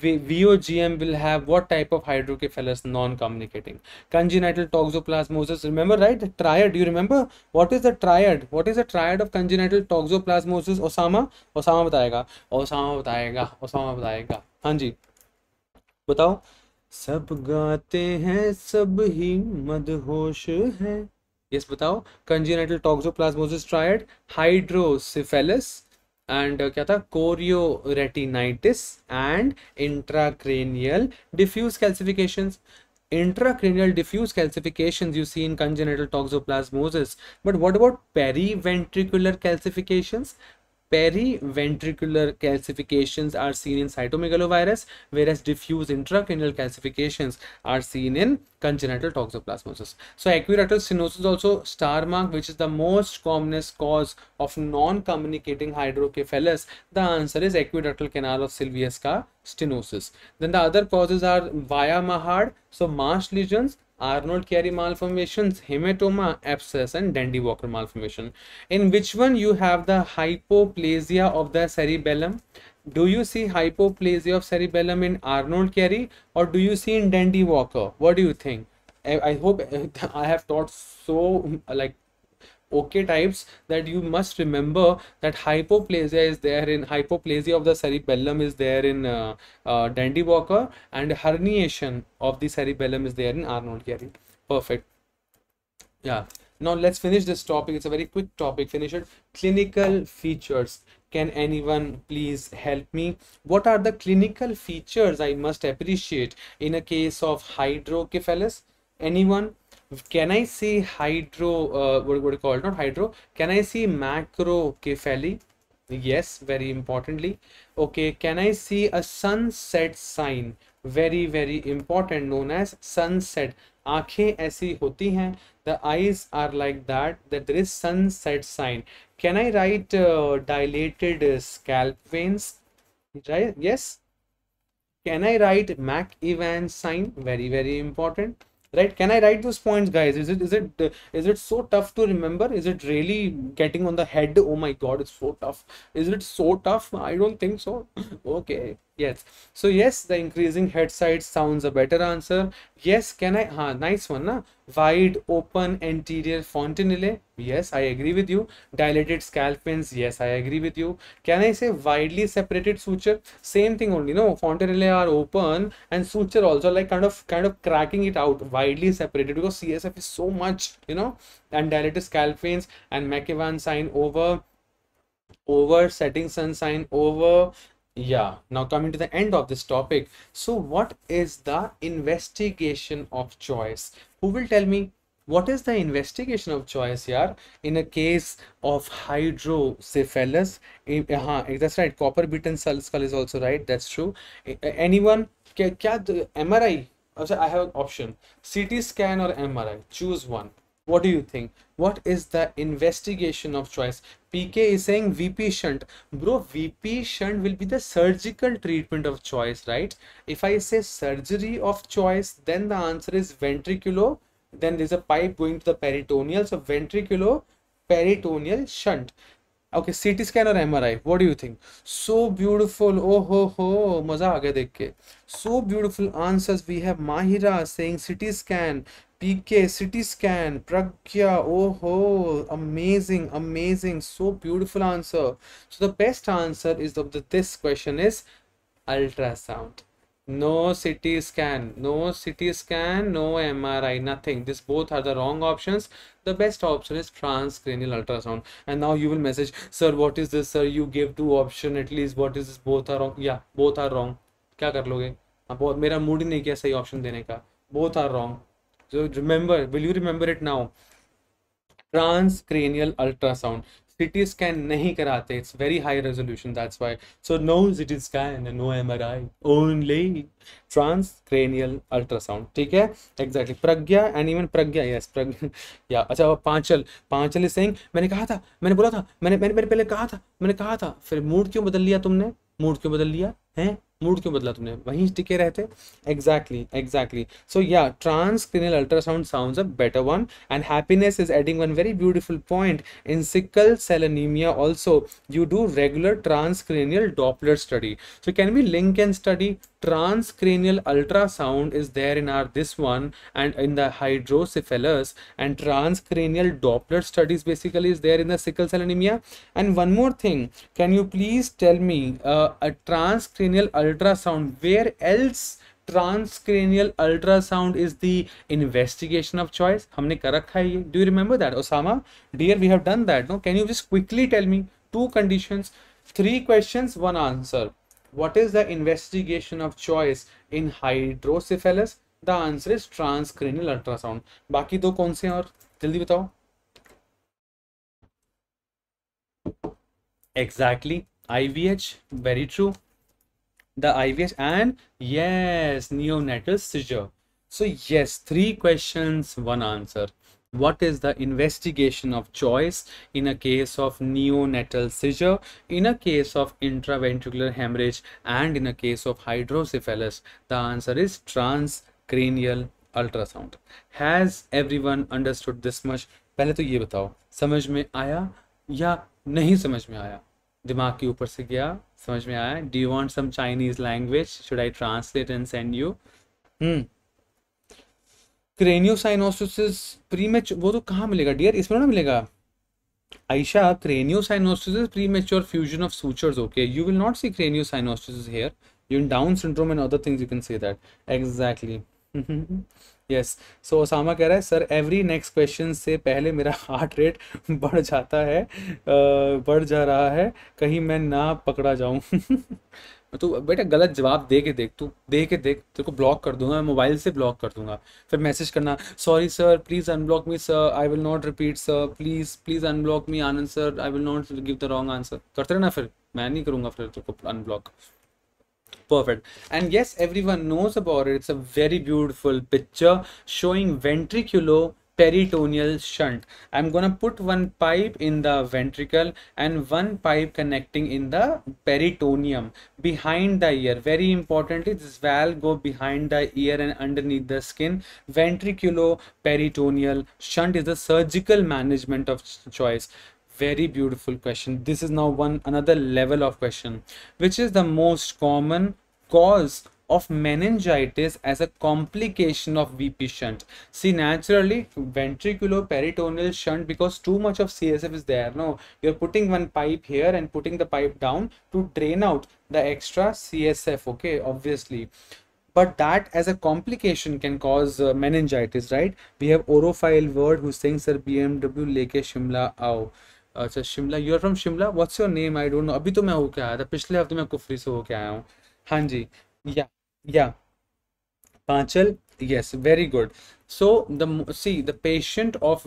VOGM will have what type of hydrocephalus? Non-communicating. Congenital toxoplasmosis, remember right? The triad, do you remember? What is the triad? What is the triad of congenital toxoplasmosis? Osama? Osama batayega. Osama batayega. Osama batayega. Hanji. Batao. Sab gaate hai, sab hi madhosh hai. Yes, batao. Congenital toxoplasmosis triad, hydrocephalus, and क्या था, chorioretinitis and intracranial diffuse calcifications you see in congenital toxoplasmosis. But what about periventricular calcifications? Periventricular calcifications are seen in cytomegalovirus, whereas diffuse intracranial calcifications are seen in congenital toxoplasmosis. So equilateral stenosis also star mark, which is the most commonest cause of non-communicating hydrocephalus. The answer is aqueductal canal of Sylvius ka stenosis. Then the other causes are via Mahad, so marsh lesions, Arnold-Chiari malformations, hematoma, abscess, and Dandy-Walker malformation. In which one you have the hypoplasia of the cerebellum? Do you see hypoplasia of cerebellum in Arnold-Chiari or do you see in Dandy-Walker? What do you think? I hope I have taught so like okay types that you must remember that hypoplasia is there in, hypoplasia of the cerebellum is there in Dandy-Walker, and herniation of the cerebellum is there in Arnold-Chiari. Perfect. Yeah, now let's finish this topic. It's a very quick topic, finish it. Clinical features. Can anyone please help me? What are the clinical features I must appreciate in a case of hydrocephalus? Anyone? Can I see can I see macrocephaly? Yes, very importantly. Okay, can I see a sunset sign? Very, very important, known as sunset. Aankhein aisi hoti hain, the eyes are like that, that there is sunset sign. Can I write dilated scalp veins? Right? Yes. Can I write Macewen's sign? Very, very important. Right? Can I write those points, guys? Is it so tough to remember? Is it really getting on the head? Oh my god, it's so tough. Is it so tough? I don't think so. Okay, yes. So yes, the increasing head size sounds a better answer. Yes, can I? Huh, nice one, na? Wide open anterior fontanelle. Yes, I agree with you. Dilated scalp veins. Yes, I agree with you. Can I say widely separated suture? Same thing only. No, fontanelle are open and suture also like kind of cracking it out, widely separated, because CSF is so much, you know. And dilated scalp veins and Macewen's sign over, setting sun sign over. Yeah, now coming to the end of this topic. So what is the investigation of choice? Who will tell me what is the investigation of choice here in a case of hydrocephalus? That's right, copper beaten skull is also right, that's true. Anyone? MRI? I have an option, CT scan or MRI, choose one. What do you think? What is the investigation of choice? PK is saying VP shunt. Bro, VP shunt will be the surgical treatment of choice, right? If I say surgery of choice, then the answer is ventriculo. Then there's a pipe going to the peritoneal. So ventriculo peritoneal shunt. Okay, CT scan or MRI? What do you think? So beautiful. Oh ho ho. Maza aa gaya dekh ke. So beautiful answers. We have Mahira saying CT scan. PK, CT scan, Pragya, oh ho, amazing, amazing, so beautiful answer. So the best answer is of this question is ultrasound. No CT scan, no CT scan, no MRI, nothing. This both are the wrong options. The best option is transcranial ultrasound. And now you will message, sir, what is this, sir? You gave two options at least. What is this? Both are wrong. Yeah, both are wrong. क्या कर लोगे? अब मेरा mood ही नहीं किया सही option देने का. Both are wrong. So remember, will you remember it now? Transcranial ultrasound. CT scan नहीं कराते. It's very high resolution. That's why. So no CT scan and no MRI. Only transcranial ultrasound. ठीक है? Exactly. Pragya and even Pragya. Yes. Pragya. Yeah. अच्छा वो Panchal is saying मैंने कहा था. मैंने बोला था. मैंने पहले कहा था. मैंने कहा था. फिर मूड क्यों बदल लिया तुमने? मूड क्यों बदल लिया? हैं? मूड क्यों बदला तुमने? वहीं टिके रहते. Exactly. So yeah, transcranial ultrasound sounds a better one. And happiness is adding one very beautiful point. In sickle cell anemia also, you do regular transcranial Doppler study. So can we link and study? Transcranial ultrasound is there in our this one and in the hydrocephalus, and transcranial Doppler studies basically is there in the sickle cell anemia. And one more thing, can you please tell me a transcranial ultrasound, where else transcranial ultrasound is the investigation of choice? हमने कर रखा है ये. Do you remember that, Osama dear? We have done that. No, can you just quickly tell me two conditions, three questions, one answer. What is the investigation of choice in hydrocephalus? The answer is transcranial ultrasound. बाकी दो कौन से हैं और जल्दी बताओ. Exactly, IVH, very true. The IVH and yes, neonatal seizure. So yes, three questions, one answer. What is the investigation of choice in a case of neonatal seizure, in a case of intraventricular hemorrhage, and in a case of hydrocephalus? The answer is transcranial ultrasound. Has everyone understood this much? पहले तो ये बताओ, समझ में आया या नहीं समझ में आया? दिमाग के ऊपर से गया, समझ में आया? Do you want some Chinese language? Should I translate and send you? Craniosynostoses premature, वो तो कहाँ मिलेगा डियर? इसमें ना मिलेगा Ayesha. Craniosynostoses premature fusion of sutures. Okay, you will not see craniosynostoses here. You in Down syndrome and other things you can say that. Exactly. Yes. So Osama कह रहा है सर every next question से पहले मेरा heart rate बढ़ जाता है, बढ़ जा रहा है, कहीं मैं ना पकड़ा जाऊँ. तो बेटा गलत जवाब दे के देख, तू दे के देख, तेरे को ब्लॉक कर दूंगा, मोबाइल से ब्लॉक कर दूंगा. फिर मैसेज करना, sorry sir, please unblock me sir, I will not repeat sir, please unblock me Anand sir, I will not give the wrong answer. करते रहना, फिर मैं नहीं करूँगा फिर तेरे को unblock. Perfect. And yes, everyone knows about it. It's a very beautiful picture showing ventriculo peritoneal shunt. I'm gonna put one pipe in the ventricle and one pipe connecting in the peritoneum behind the ear. Very importantly, this valve go behind the ear and underneath the skin. Ventriculo peritoneal shunt is the surgical management of choice. Very beautiful question. This is now one another level of question. Which is the most common cause of meningitis as a complication of VP shunt? See, naturally ventriculoperitoneal shunt, because too much of CSF is there. No, you're putting one pipe here and putting the pipe down to drain out the extra CSF. Okay, obviously. But that as a complication can cause meningitis, right? We have Orophile Word who's saying, sir, BMW leke Shimla आओ. अच्छा Shimla, you are from Shimla, what's your name? I don't know. अभी तो मैं होके आया था, पिछले हफ्ते मैं कुफरी से होके आया हूँ. हाँ जी, या Panchal. Yes, very good. So the see the patient of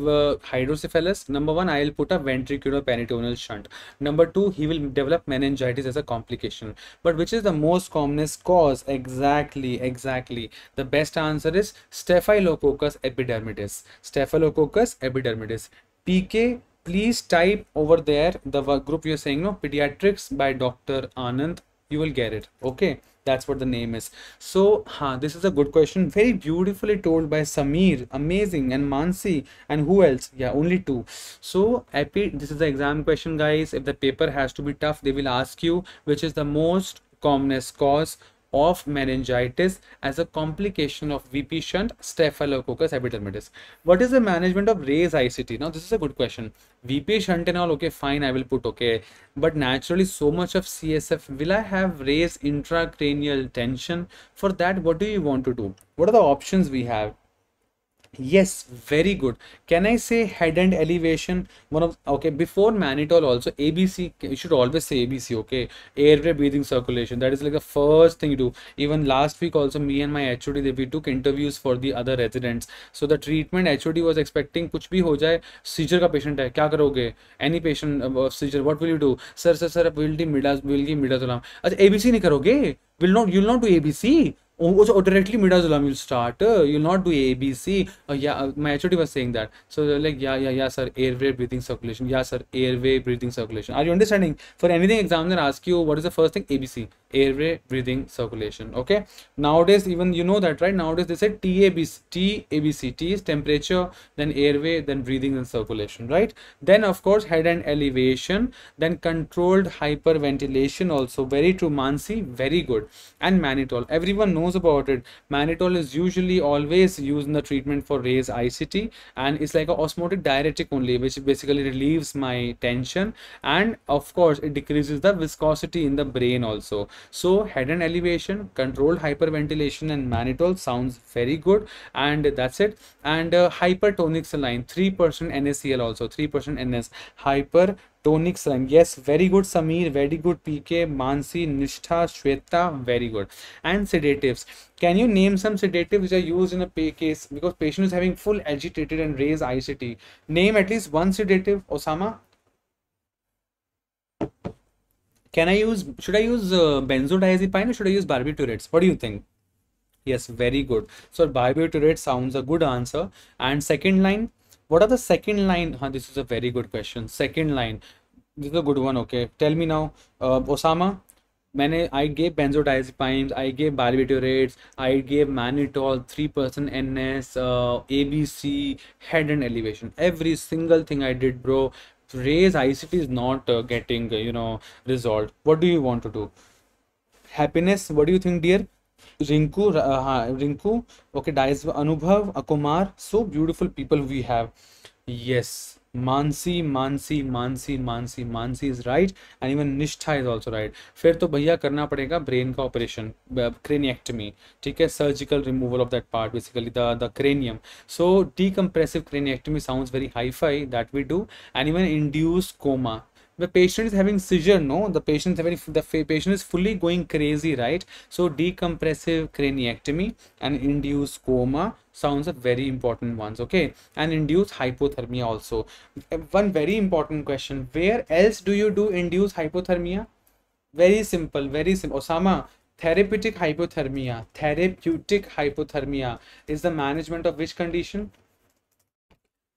hydrocephalus, number one, I'll put a ventricular peritoneal shunt. Number two, he will develop meningitis as a complication. But which is the most commonest cause? Exactly. The best answer is Staphylococcus epidermidis. Staphylococcus epidermidis. PK, please type over there the group you're saying, no, Pediatrics by Dr. Anand. You will get it. Okay, that's what the name is. So this is a good question, very beautifully told by Sameer. Amazing. And Mansi, and who else? Yeah, only two. So this is the exam question, guys. If the paper has to be tough, they will ask you which is the most commonest cause of meningitis as a complication of VP shunt Staphylococcus epidermidis. What is the management of raised ICT? Now this is a good question. VP shunt and all, okay, fine, I will put okay, but naturally so much of CSF, will I have raised intracranial tension? For that, what do you want to do? What are the options we have? Yes, very good. Can I say head and elevation? One of, okay, before mannitol also, ABC, you should always say ABC, okay, airway breathing circulation. That is like the first thing you do. Even last week also, me and my HOD, we took interviews for the other residents. So the treatment, HOD was expecting kuch bhi ho jaye, seizure ka patient hai, kya karoge? Any patient of seizure, what will you do? Sir, sir, sir, we'll give midazolam. Achha, ABC nahi karoge? You'll not do ABC. Oh, directly midazolam you'll start, you'll not do ABC. Yeah, my HOD was saying that. So they're like, yeah, sir, airway breathing circulation. Yeah, sir, airway breathing circulation. Are you understanding? For anything examiner asks you, what is the first thing? ABC, airway breathing circulation. Okay, nowadays, even you know that, right? Nowadays they say TABC. T is temperature, then airway, then breathing and circulation, right? Then of course head and elevation, then controlled hyperventilation also, very true, Mansi, very good. And mannitol, everyone knows about it. Mannitol is usually always used in the treatment for raised ICT, and it's like an osmotic diuretic only, which basically relieves my tension, and of course it decreases the viscosity in the brain also. So head and elevation, controlled hyperventilation and mannitol sounds very good, and that's it. And hypertonic saline, 3% NaCl also, 3% NS, hyper tonic saline. Yes, very good, Sameer, very good, PK, Mansi, Nishtha, Shweta, very good. And sedatives. Can you name some sedatives which are used in a case because patient is having full agitated and raised ICT? Name at least one sedative, Osama. Can I use, should I use benzodiazepine or should I use barbiturates? What do you think? Yes, very good. So barbiturate sounds a good answer. And second line. What are the second line? Huh, this is a very good question. Second line. This is a good one. Okay. Tell me now, Osama. I gave benzodiazepines, I gave barbiturates, I gave mannitol, 3% NS, ABC, head and elevation. Every single thing I did, bro. Raise ICT is not getting, you know, resolved. What do you want to do? Happiness. What do you think, dear? Rinku, Rinku, okay, Dice, Anubhav, Akumar, so beautiful people we have. Yes, Mansi is right, and even Nishtha is also right. Fir to bhaiya karna padega brain ka operation, craniectomy, okay, surgical removal of that part, basically the cranium. So decompressive craniectomy sounds very hi-fi, that we do, and even induced coma. The patient is having seizure, no, the patient is fully going crazy, right? So decompressive craniectomy and induced coma sounds are very important ones, okay? And induced hypothermia also. One very important question, where else do you do induced hypothermia? Very simple, very simple. Osama, therapeutic hypothermia is the management of which condition?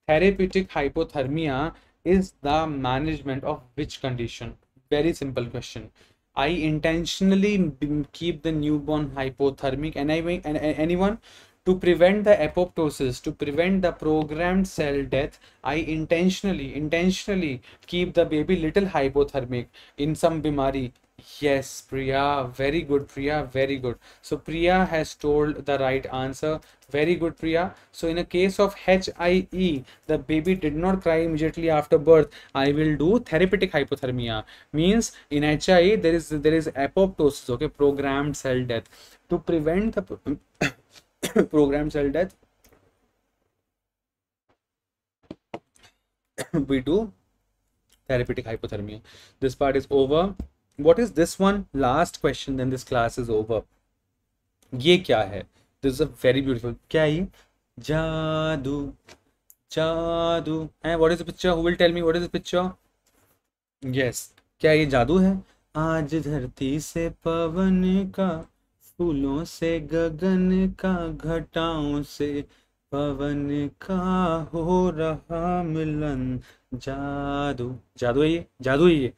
Therapeutic hypothermia is the management of which condition? Very simple question. I intentionally keep the newborn hypothermic, and anyone to prevent the apoptosis, to prevent the programmed cell death. I intentionally keep the baby little hypothermic in some bimari. Yes, Priya, very good, Priya, very good. So Priya has told the right answer. Very good, Priya. So in a case of HIE, the baby did not cry immediately after birth. I will do therapeutic hypothermia. Means in HIE there is apoptosis, okay, programmed cell death. To prevent the programmed cell death, we do therapeutic hypothermia. This part is over. What is this one? Last question, then this class is over. Ye kya hai? This is a very beautiful. Kya hai? Jadoo. Jadoo. And what is the picture? Who will tell me what is the picture? Yes. Kya ye jadoo hai? Aaj dharti se pavan ka, phoolon se gagan ka, ghataon se pavan ka, ho raha milan. Jadoo. Jadoo hai ye? Jadoo hai ye?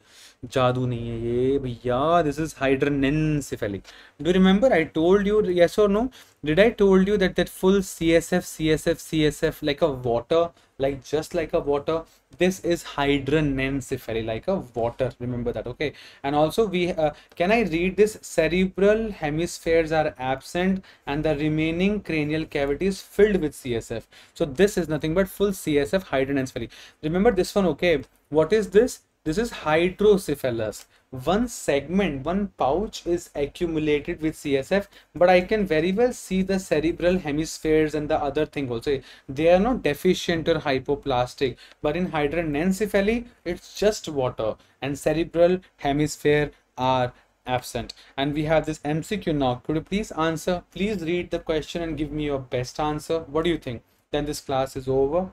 Jadoo nahi hai ye, bhaiya. This is hydranencephaly. Do you remember I told you, yes or no? Did I told you that full CSF, like a water like just like a water. This is hydranencephaly, like a water, remember that, okay? And also we can I read this? Cerebral hemispheres are absent and the remaining cranial cavity is filled with CSF. So this is nothing but full CSF hydranencephaly. Remember this one, okay? What is this? This is hydrocephalus. One segment, one pouch is accumulated with CSF, but I can very well see the cerebral hemispheres and the other thing also. They are not deficient or hypoplastic, but in hydranencephaly, it's just water and cerebral hemisphere are absent. And we have this MCQ now. Could you please answer? Please read the question and give me your best answer. What do you think? Then this class is over.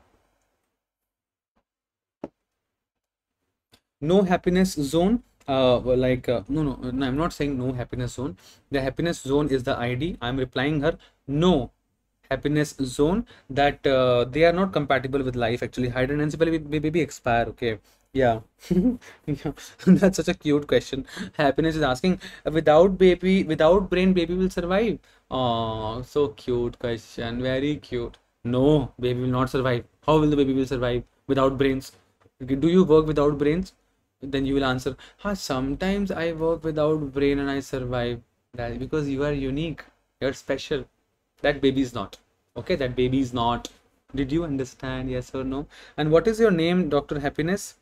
No happiness zone, no, I'm not saying no happiness zone. The happiness zone is the ID. I'm replying her, no happiness zone, that they are not compatible with life actually. Hydranencephaly maybe expire, okay? Yeah. Yeah, that's such a cute question. Happiness is asking, without brain baby will survive? Oh, so cute question, very cute. No, baby will not survive. How will the baby will survive without brains? Do you work without brains? Then you will answer, sometimes I work without brain and I survive. That's because you are unique, you're special. That baby is not, okay? That baby is not. Did you understand, yes or no? And what is your name, Dr. Happiness?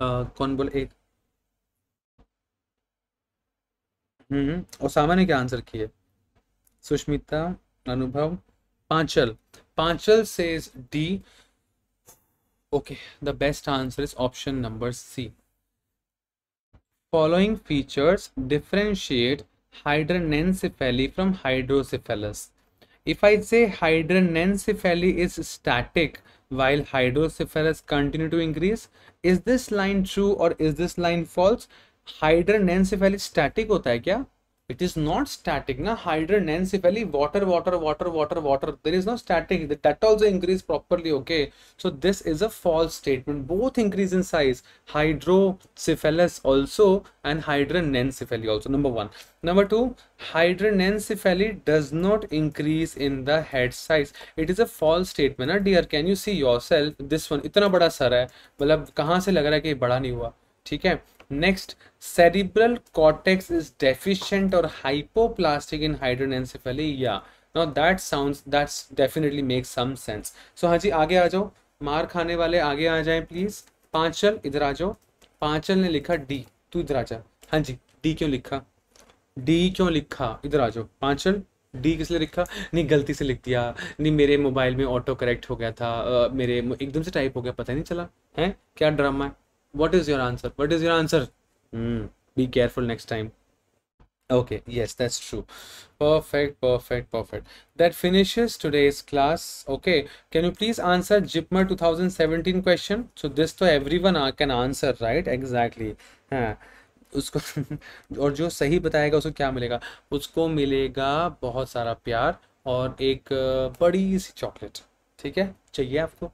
Osama ne kya answer kiye? Sushmita, Anubhav, Panchal. Panchal says D. Okay, the best answer is option number C. Following features differentiate hydranencephaly from hydrocephalus. If I say hydranencephaly is static while hydrocephalus continue to increase, is this line true or is this line false? Hydranencephaly static hota hai kya? It is not static, na? Hydranencephaly, water, water, water, water, water. There is no static. That also increase properly, okay? So this is a false statement. Both increase in size. Hydrocephalus also and hydranencephaly also, number one. Number two, hydranencephaly does not increase in the head size. It is a false statement, na? Dear, can you see yourself? This one, itna bada sar hai. Matlab, kahan se lag raha hai ki bada nahi hua. Theek hai? Next, cerebral cortex is deficient or hypoplastic in hydranencephaly. Yeah, now that sounds, that's definitely makes some sense. So haji aage aa jao, maar khane wale aage aa jaye please. Panchal idhar aa jao. Panchal ne likha D, tu idhar aa ja. Haji, D kyun likha? D kyun likha? Idhar aa jao. Panchal, D किसलिए लिखा? नहीं गलती से लिख दिया, नहीं मेरे mobile में ऑटो करेक्ट हो गया था, मेरे एकदम से टाइप हो गया, पता नहीं चला, हैं क्या ड्रामा है? What is your answer? What is your answer? Be careful next time. Okay, yes, that's true. Perfect, perfect, perfect. That finishes today's class. Okay, can you please answer JIPMER 2017 question? So this to everyone can answer, right? Exactly. Haan. उसको और जो सही बताएगा उसको क्या मिलेगा? उसको मिलेगा बहुत सारा प्यार और एक बड़ी सी चॉकलेट. ठीक है? चाहिए आपको?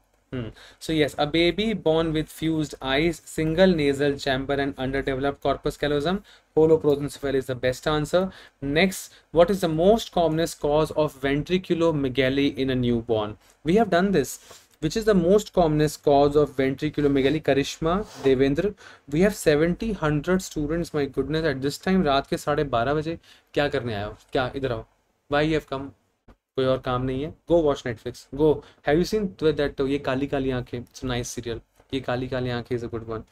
So yes, a baby born with fused eyes, single nasal chamber and underdeveloped corpus callosum, holoprosencephaly is the best answer. Next, what is the most commonest cause of ventriculomegaly in a newborn? We have done this. Which is the most commonest cause of ventriculomegaly? Karishma, Devendra. We have 100 students, my goodness, at this time, रात के 12:30 बजे. क्या करने आया हो? क्या इधर आओ? Why you have come? कोई और काम नहीं है. Go watch Netflix. Go. Have you seen that? ये काली काली आंखें. It's a nice serial. ये काली काली आंखें is a good one.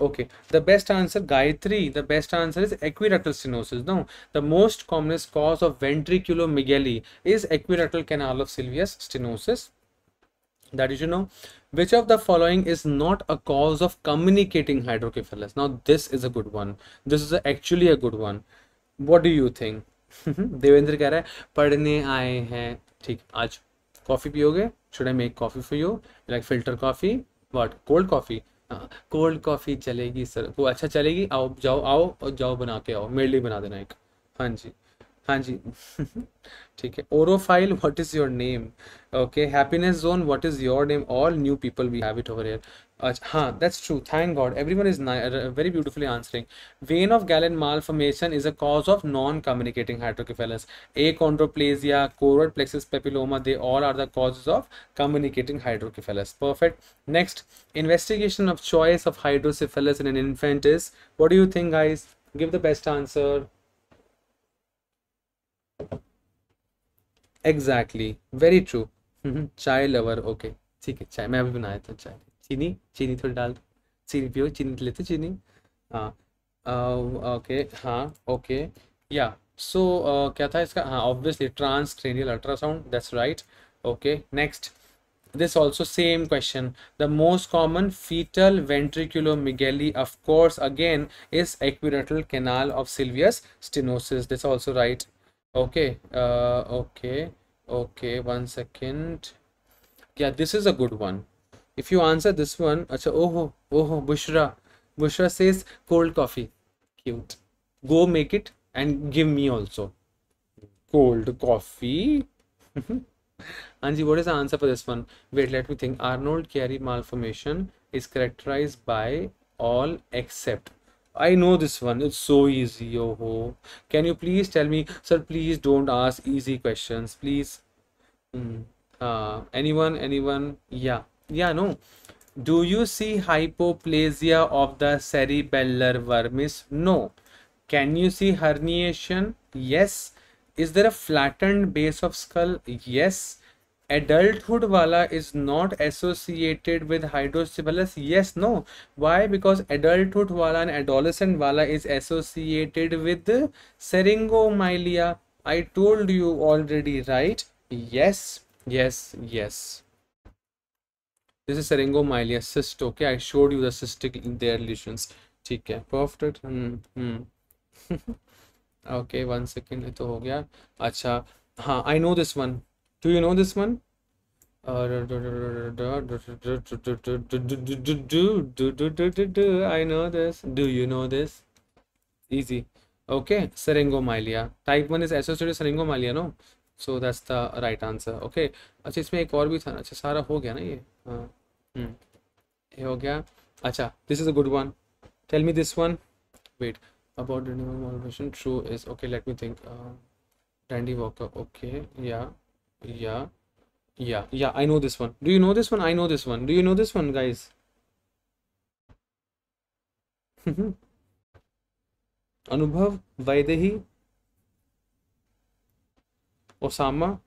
Okay. The best answer, Gayatri. The best answer is aqueductal stenosis. No. The most commonest cause of ventriculomegaly is aqueductal canal of Sylvius stenosis. That is, you know. Which of the following is not a cause of communicating hydrocephalus? Now this is a good one. This is actually a good one. What do you think? Devendra कह रहा है पढ़ने आए हैं. ठीक, आज coffee पियोगे? Should I make coffee for you? Like filter coffee? What? Cold coffee? Cold coffee चलेगी सर. वो अच्छा चलेगी. आओ जाओ, आओ और जाओ बना के आओ. मेरे लिए बना देना एक. हाँ जी, हाँ जी. ठीक है. Orophile, what is your name? Okay. Happiness zone, what is your name? All new people we have it over here. That's true. Thank God. Everyone is very beautifully answering. Vein of Galen malformation is a cause of non-communicating hydrocephalus. Achondroplasia, choroid plexus papilloma, they all are the causes of communicating hydrocephalus. Perfect. Next, investigation of choice of hydrocephalus in an infant is, what do you think, guys? Give the best answer. Exactly. Very true. Chai lover. Okay. ठीक है, चाय मैं अभी बनाया था चाय. चीनी चीनी थोड़ी डाल, चीनी पियो, चीनी लेते चीनी. हाँ ओके, हाँ ओके या. सो क्या था इसका? हाँ obviously transcranial ultrasound, that's right. Okay next, this also same question. The most common fetal ventriculomegaly, of course, again is aqueductal canal of Sylvius stenosis. That's also right. Okay, okay, one second. Yeah, this is a good one. If you answer this one, Bushra says cold coffee. Cute. Go make it and give me also. Cold coffee. Anji, what is the answer for this one? Wait, let me think. Arnold-Chiari malformation is characterized by all except. I know this one. It's so easy. Oh, can you please tell me, sir? Please don't ask easy questions, please. Anyone? Yeah. No. Do you see hypoplasia of the cerebellar vermis? No. Can you see herniation? Yes. Is there a flattened base of skull? Yes. Adulthood wala is not associated with hydrocephalus? Yes. No. Why? Because adulthood wala and adolescent wala is associated with syringomyelia. I told you already, right? Yes. This is syringomyelia cyst. Okay, I showed you the cystic in their lesions. Okay, perfect. Okay, one second. It ho gaya. Acha. Haan, I know this one. Do you know this one? I know this. Do you know this? Easy. Okay, syringomyelia. Type 1 is associated with syringomyelia, no? So that's the right answer. Okay. अच्छा इसमें एक और भी था. अच्छा सारा हो गया ना ये. ये हो गया. अच्छा, this is a good one. Tell me this one. Wait. About renal malformation, true is okay. Let me think. Dandy-Walker. Okay, yeah. I know this one. Do you know this one? I know this one. Do you know this one, guys? Anubhav, Vaidehi, Osama.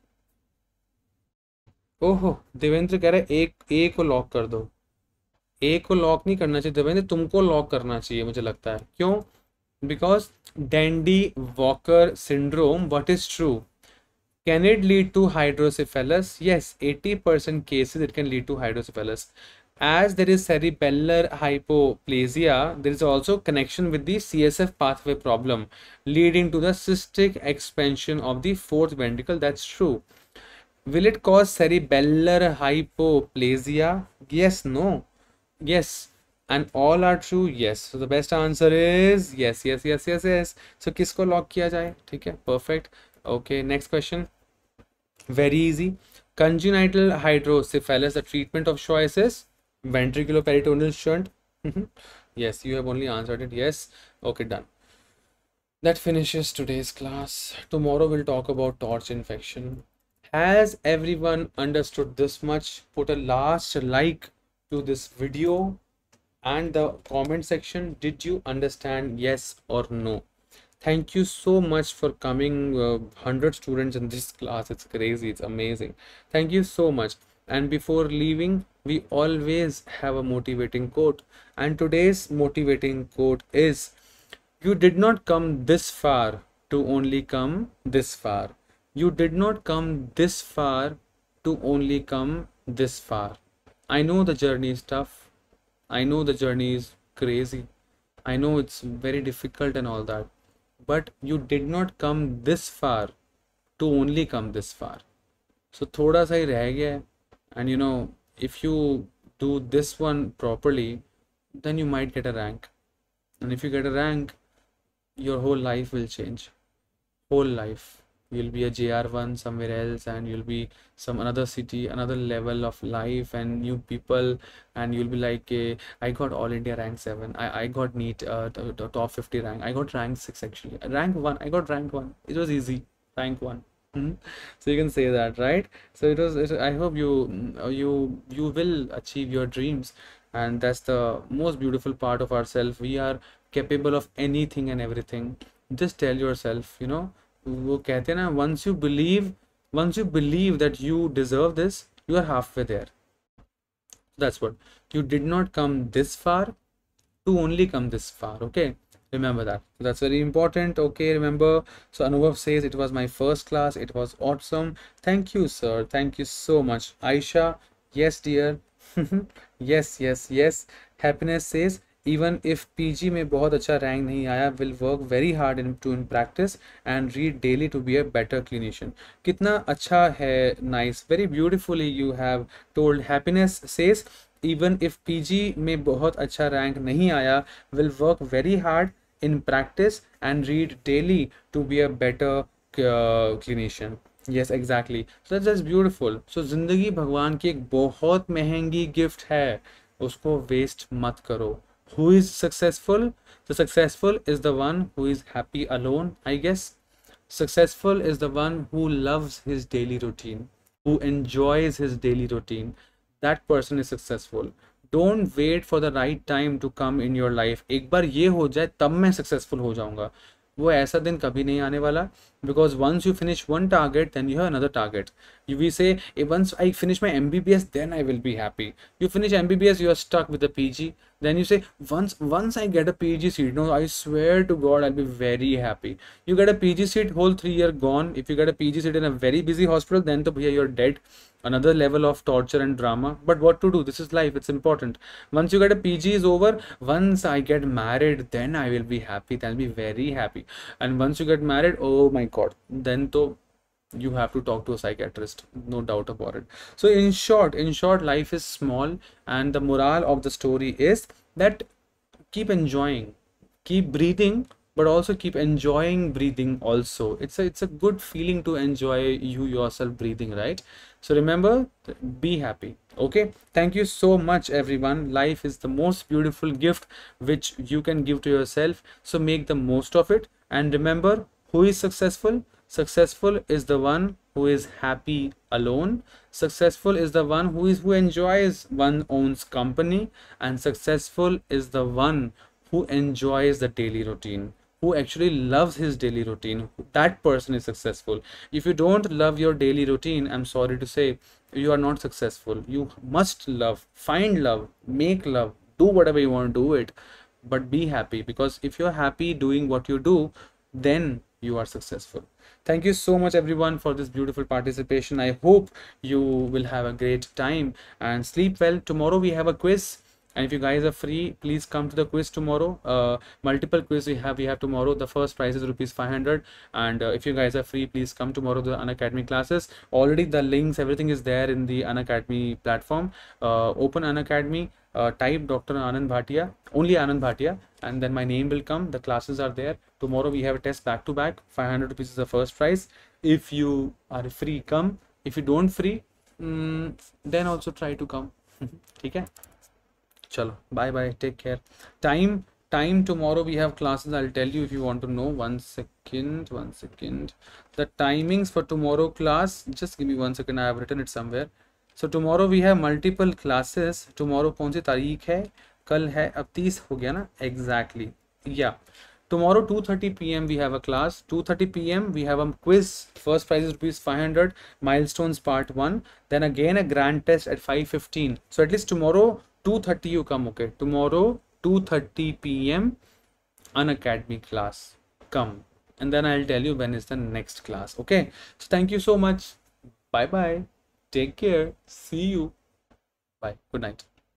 ओहो, देवेंद्र कह रहा है ए को lock कर दो. ए को lock नहीं करना चाहिए देवेंद्र, तुमको लॉक करना चाहिए मुझे लगता है. क्यों? Because Dandy-Walker syndrome, what is true? Can it lead to hydrocephalus? Yes, 80% cases it can lead to hydrocephalus. As there is cerebellar hypoplasia, there is also connection with the CSF pathway problem leading to the cystic expansion of the fourth ventricle. That's true. Will it cause cerebellar hypoplasia? Yes, no. Yes. And all are true. Yes. So the best answer is yes. So किसको lock किया जाए? ठीक है, perfect. Okay, next question. Very easy. Congenital hydrocephalus, the treatment of choice is ventriculo peritoneal shunt. Yes, you have only answered it. Yes. Okay, done. That finishes today's class. Tomorrow we'll talk about torch infection. Has everyone understood this much? Put a last like to this video. And the comment section, did you understand yes or no? Thank you so much for coming, 100 students in this class. It's crazy, it's amazing. Thank you so much. And before leaving, we always have a motivating quote. And today's motivating quote is, you did not come this far to only come this far. You did not come this far to only come this far. I know the journey is tough. I know the journey is crazy. I know it's very difficult and all that. But you did not come this far to only come this far. So thoda sa hi reh gaya hai. And you know, if you do this one properly, then you might get a rank. And if you get a rank, your whole life will change. Whole life. you'll be a JR1 somewhere else, and you'll be some another city, another level of life and new people, and you'll be like, I got all India rank 7, I got NEET top 50 rank, I got rank 6 actually, rank 1, I got rank 1, it was easy, rank 1. So you can say that, right? So I hope you will achieve your dreams, and that's the most beautiful part of ourselves. We are capable of anything and everything. Just tell yourself, you know, वो कहते हैं ना, once you believe that you deserve this, you are halfway there. That's what. You did not come this far to only come this far. Okay, remember that. That's very important. Okay, remember. So Anubhav says it was my first class. It was awesome. Thank you, sir. Thank you so much. Aisha, yes, dear. Yes, yes, yes. Happiness says, even if PG में बहुत अच्छा rank नहीं आया, will work very hard in practice and read daily to be a better clinician. कितना अच्छा है, nice, very beautifully you have told. Happiness says, even if PG में बहुत अच्छा rank नहीं आया, will work very hard in practice and read daily to be a better clinician. Yes, exactly. So that's beautiful. So ज़िंदगी भगवान की एक बहुत महंगी gift है, उसको waste मत करो. Who is successful? The successful is the one who is happy alone, I guess. Successful is the one who loves his daily routine, who enjoys his daily routine. That person is successful. Don't wait for the right time to come in your life. एक बार ये हो जाए तब मैं successful हो जाऊँगा. वो ऐसा दिन कभी नहीं आने वाला. Because once you finish one target, then you have another target. We say, once I finish my MBBS, then I will be happy. You finish MBBS, you are stuck with the PG. Then you say, once I get a PG seat, no, I swear to God, I'll be very happy. You get a PG seat, whole 3 year gone. If you get a PG seat in a very busy hospital, then you're dead. Another level of torture and drama. But what to do? This is life. It's important. Once you get a PG is over, once I get married, then I will be happy. Then I'll be very happy. And once you get married, oh my God, then though you have to talk to a psychiatrist, no doubt about it. So in short, life is small, and the moral of the story is that keep enjoying, keep breathing, but also keep enjoying breathing also. It's a good feeling to enjoy you yourself breathing, right? So remember, be happy. Okay, thank you so much everyone. Life is the most beautiful gift which you can give to yourself, so make the most of it. And remember, who is successful? Successful is the one who is happy alone. Successful is the one who enjoys one's own company. And successful is the one who enjoys the daily routine, who actually loves his daily routine. That person is successful. If you don't love your daily routine, I'm sorry to say, you are not successful. You must love, find love, make love, do whatever you want to do it, but be happy. Because if you're happy doing what you do, then you are successful. Thank you so much everyone for this beautiful participation. I hope you will have a great time and sleep well. Tomorrow we have a quiz, and if you guys are free, please come to the quiz tomorrow. Multiple quiz we have tomorrow. The first prize is ₹500, and if you guys are free, please come tomorrow to the Unacademy classes. Already the links, everything is there in the Unacademy platform. Open Unacademy, type Dr. Anand Bhatia, only Anand Bhatia, and then my name will come. The classes are there. Tomorrow we have a test back to back. ₹500 is the first prize. If you are free, come. If you don't free, then also try to come. Okay. Chalo, bye bye. Take care. Time tomorrow we have classes. I'll tell you if you want to know. One second. The timings for tomorrow class. Just give me 1 second. I have written it somewhere. So tomorrow we have multiple classes. Tomorrow कौन सी तारीख है? कल है, अब 30 हो गया ना? Exactly. Yeah. Tomorrow 2:30 PM we have a class. 2:30 PM we have a quiz. First prize is ₹500. Milestones Part 1. Then again a grand test at 5:15. So at least tomorrow 2:30 you come. Okay. Tomorrow 2:30 PM Unacademy class. Come. And then I'll tell you when is the next class. Okay. So thank you so much. Bye bye. Take care. See you. Bye. Good night.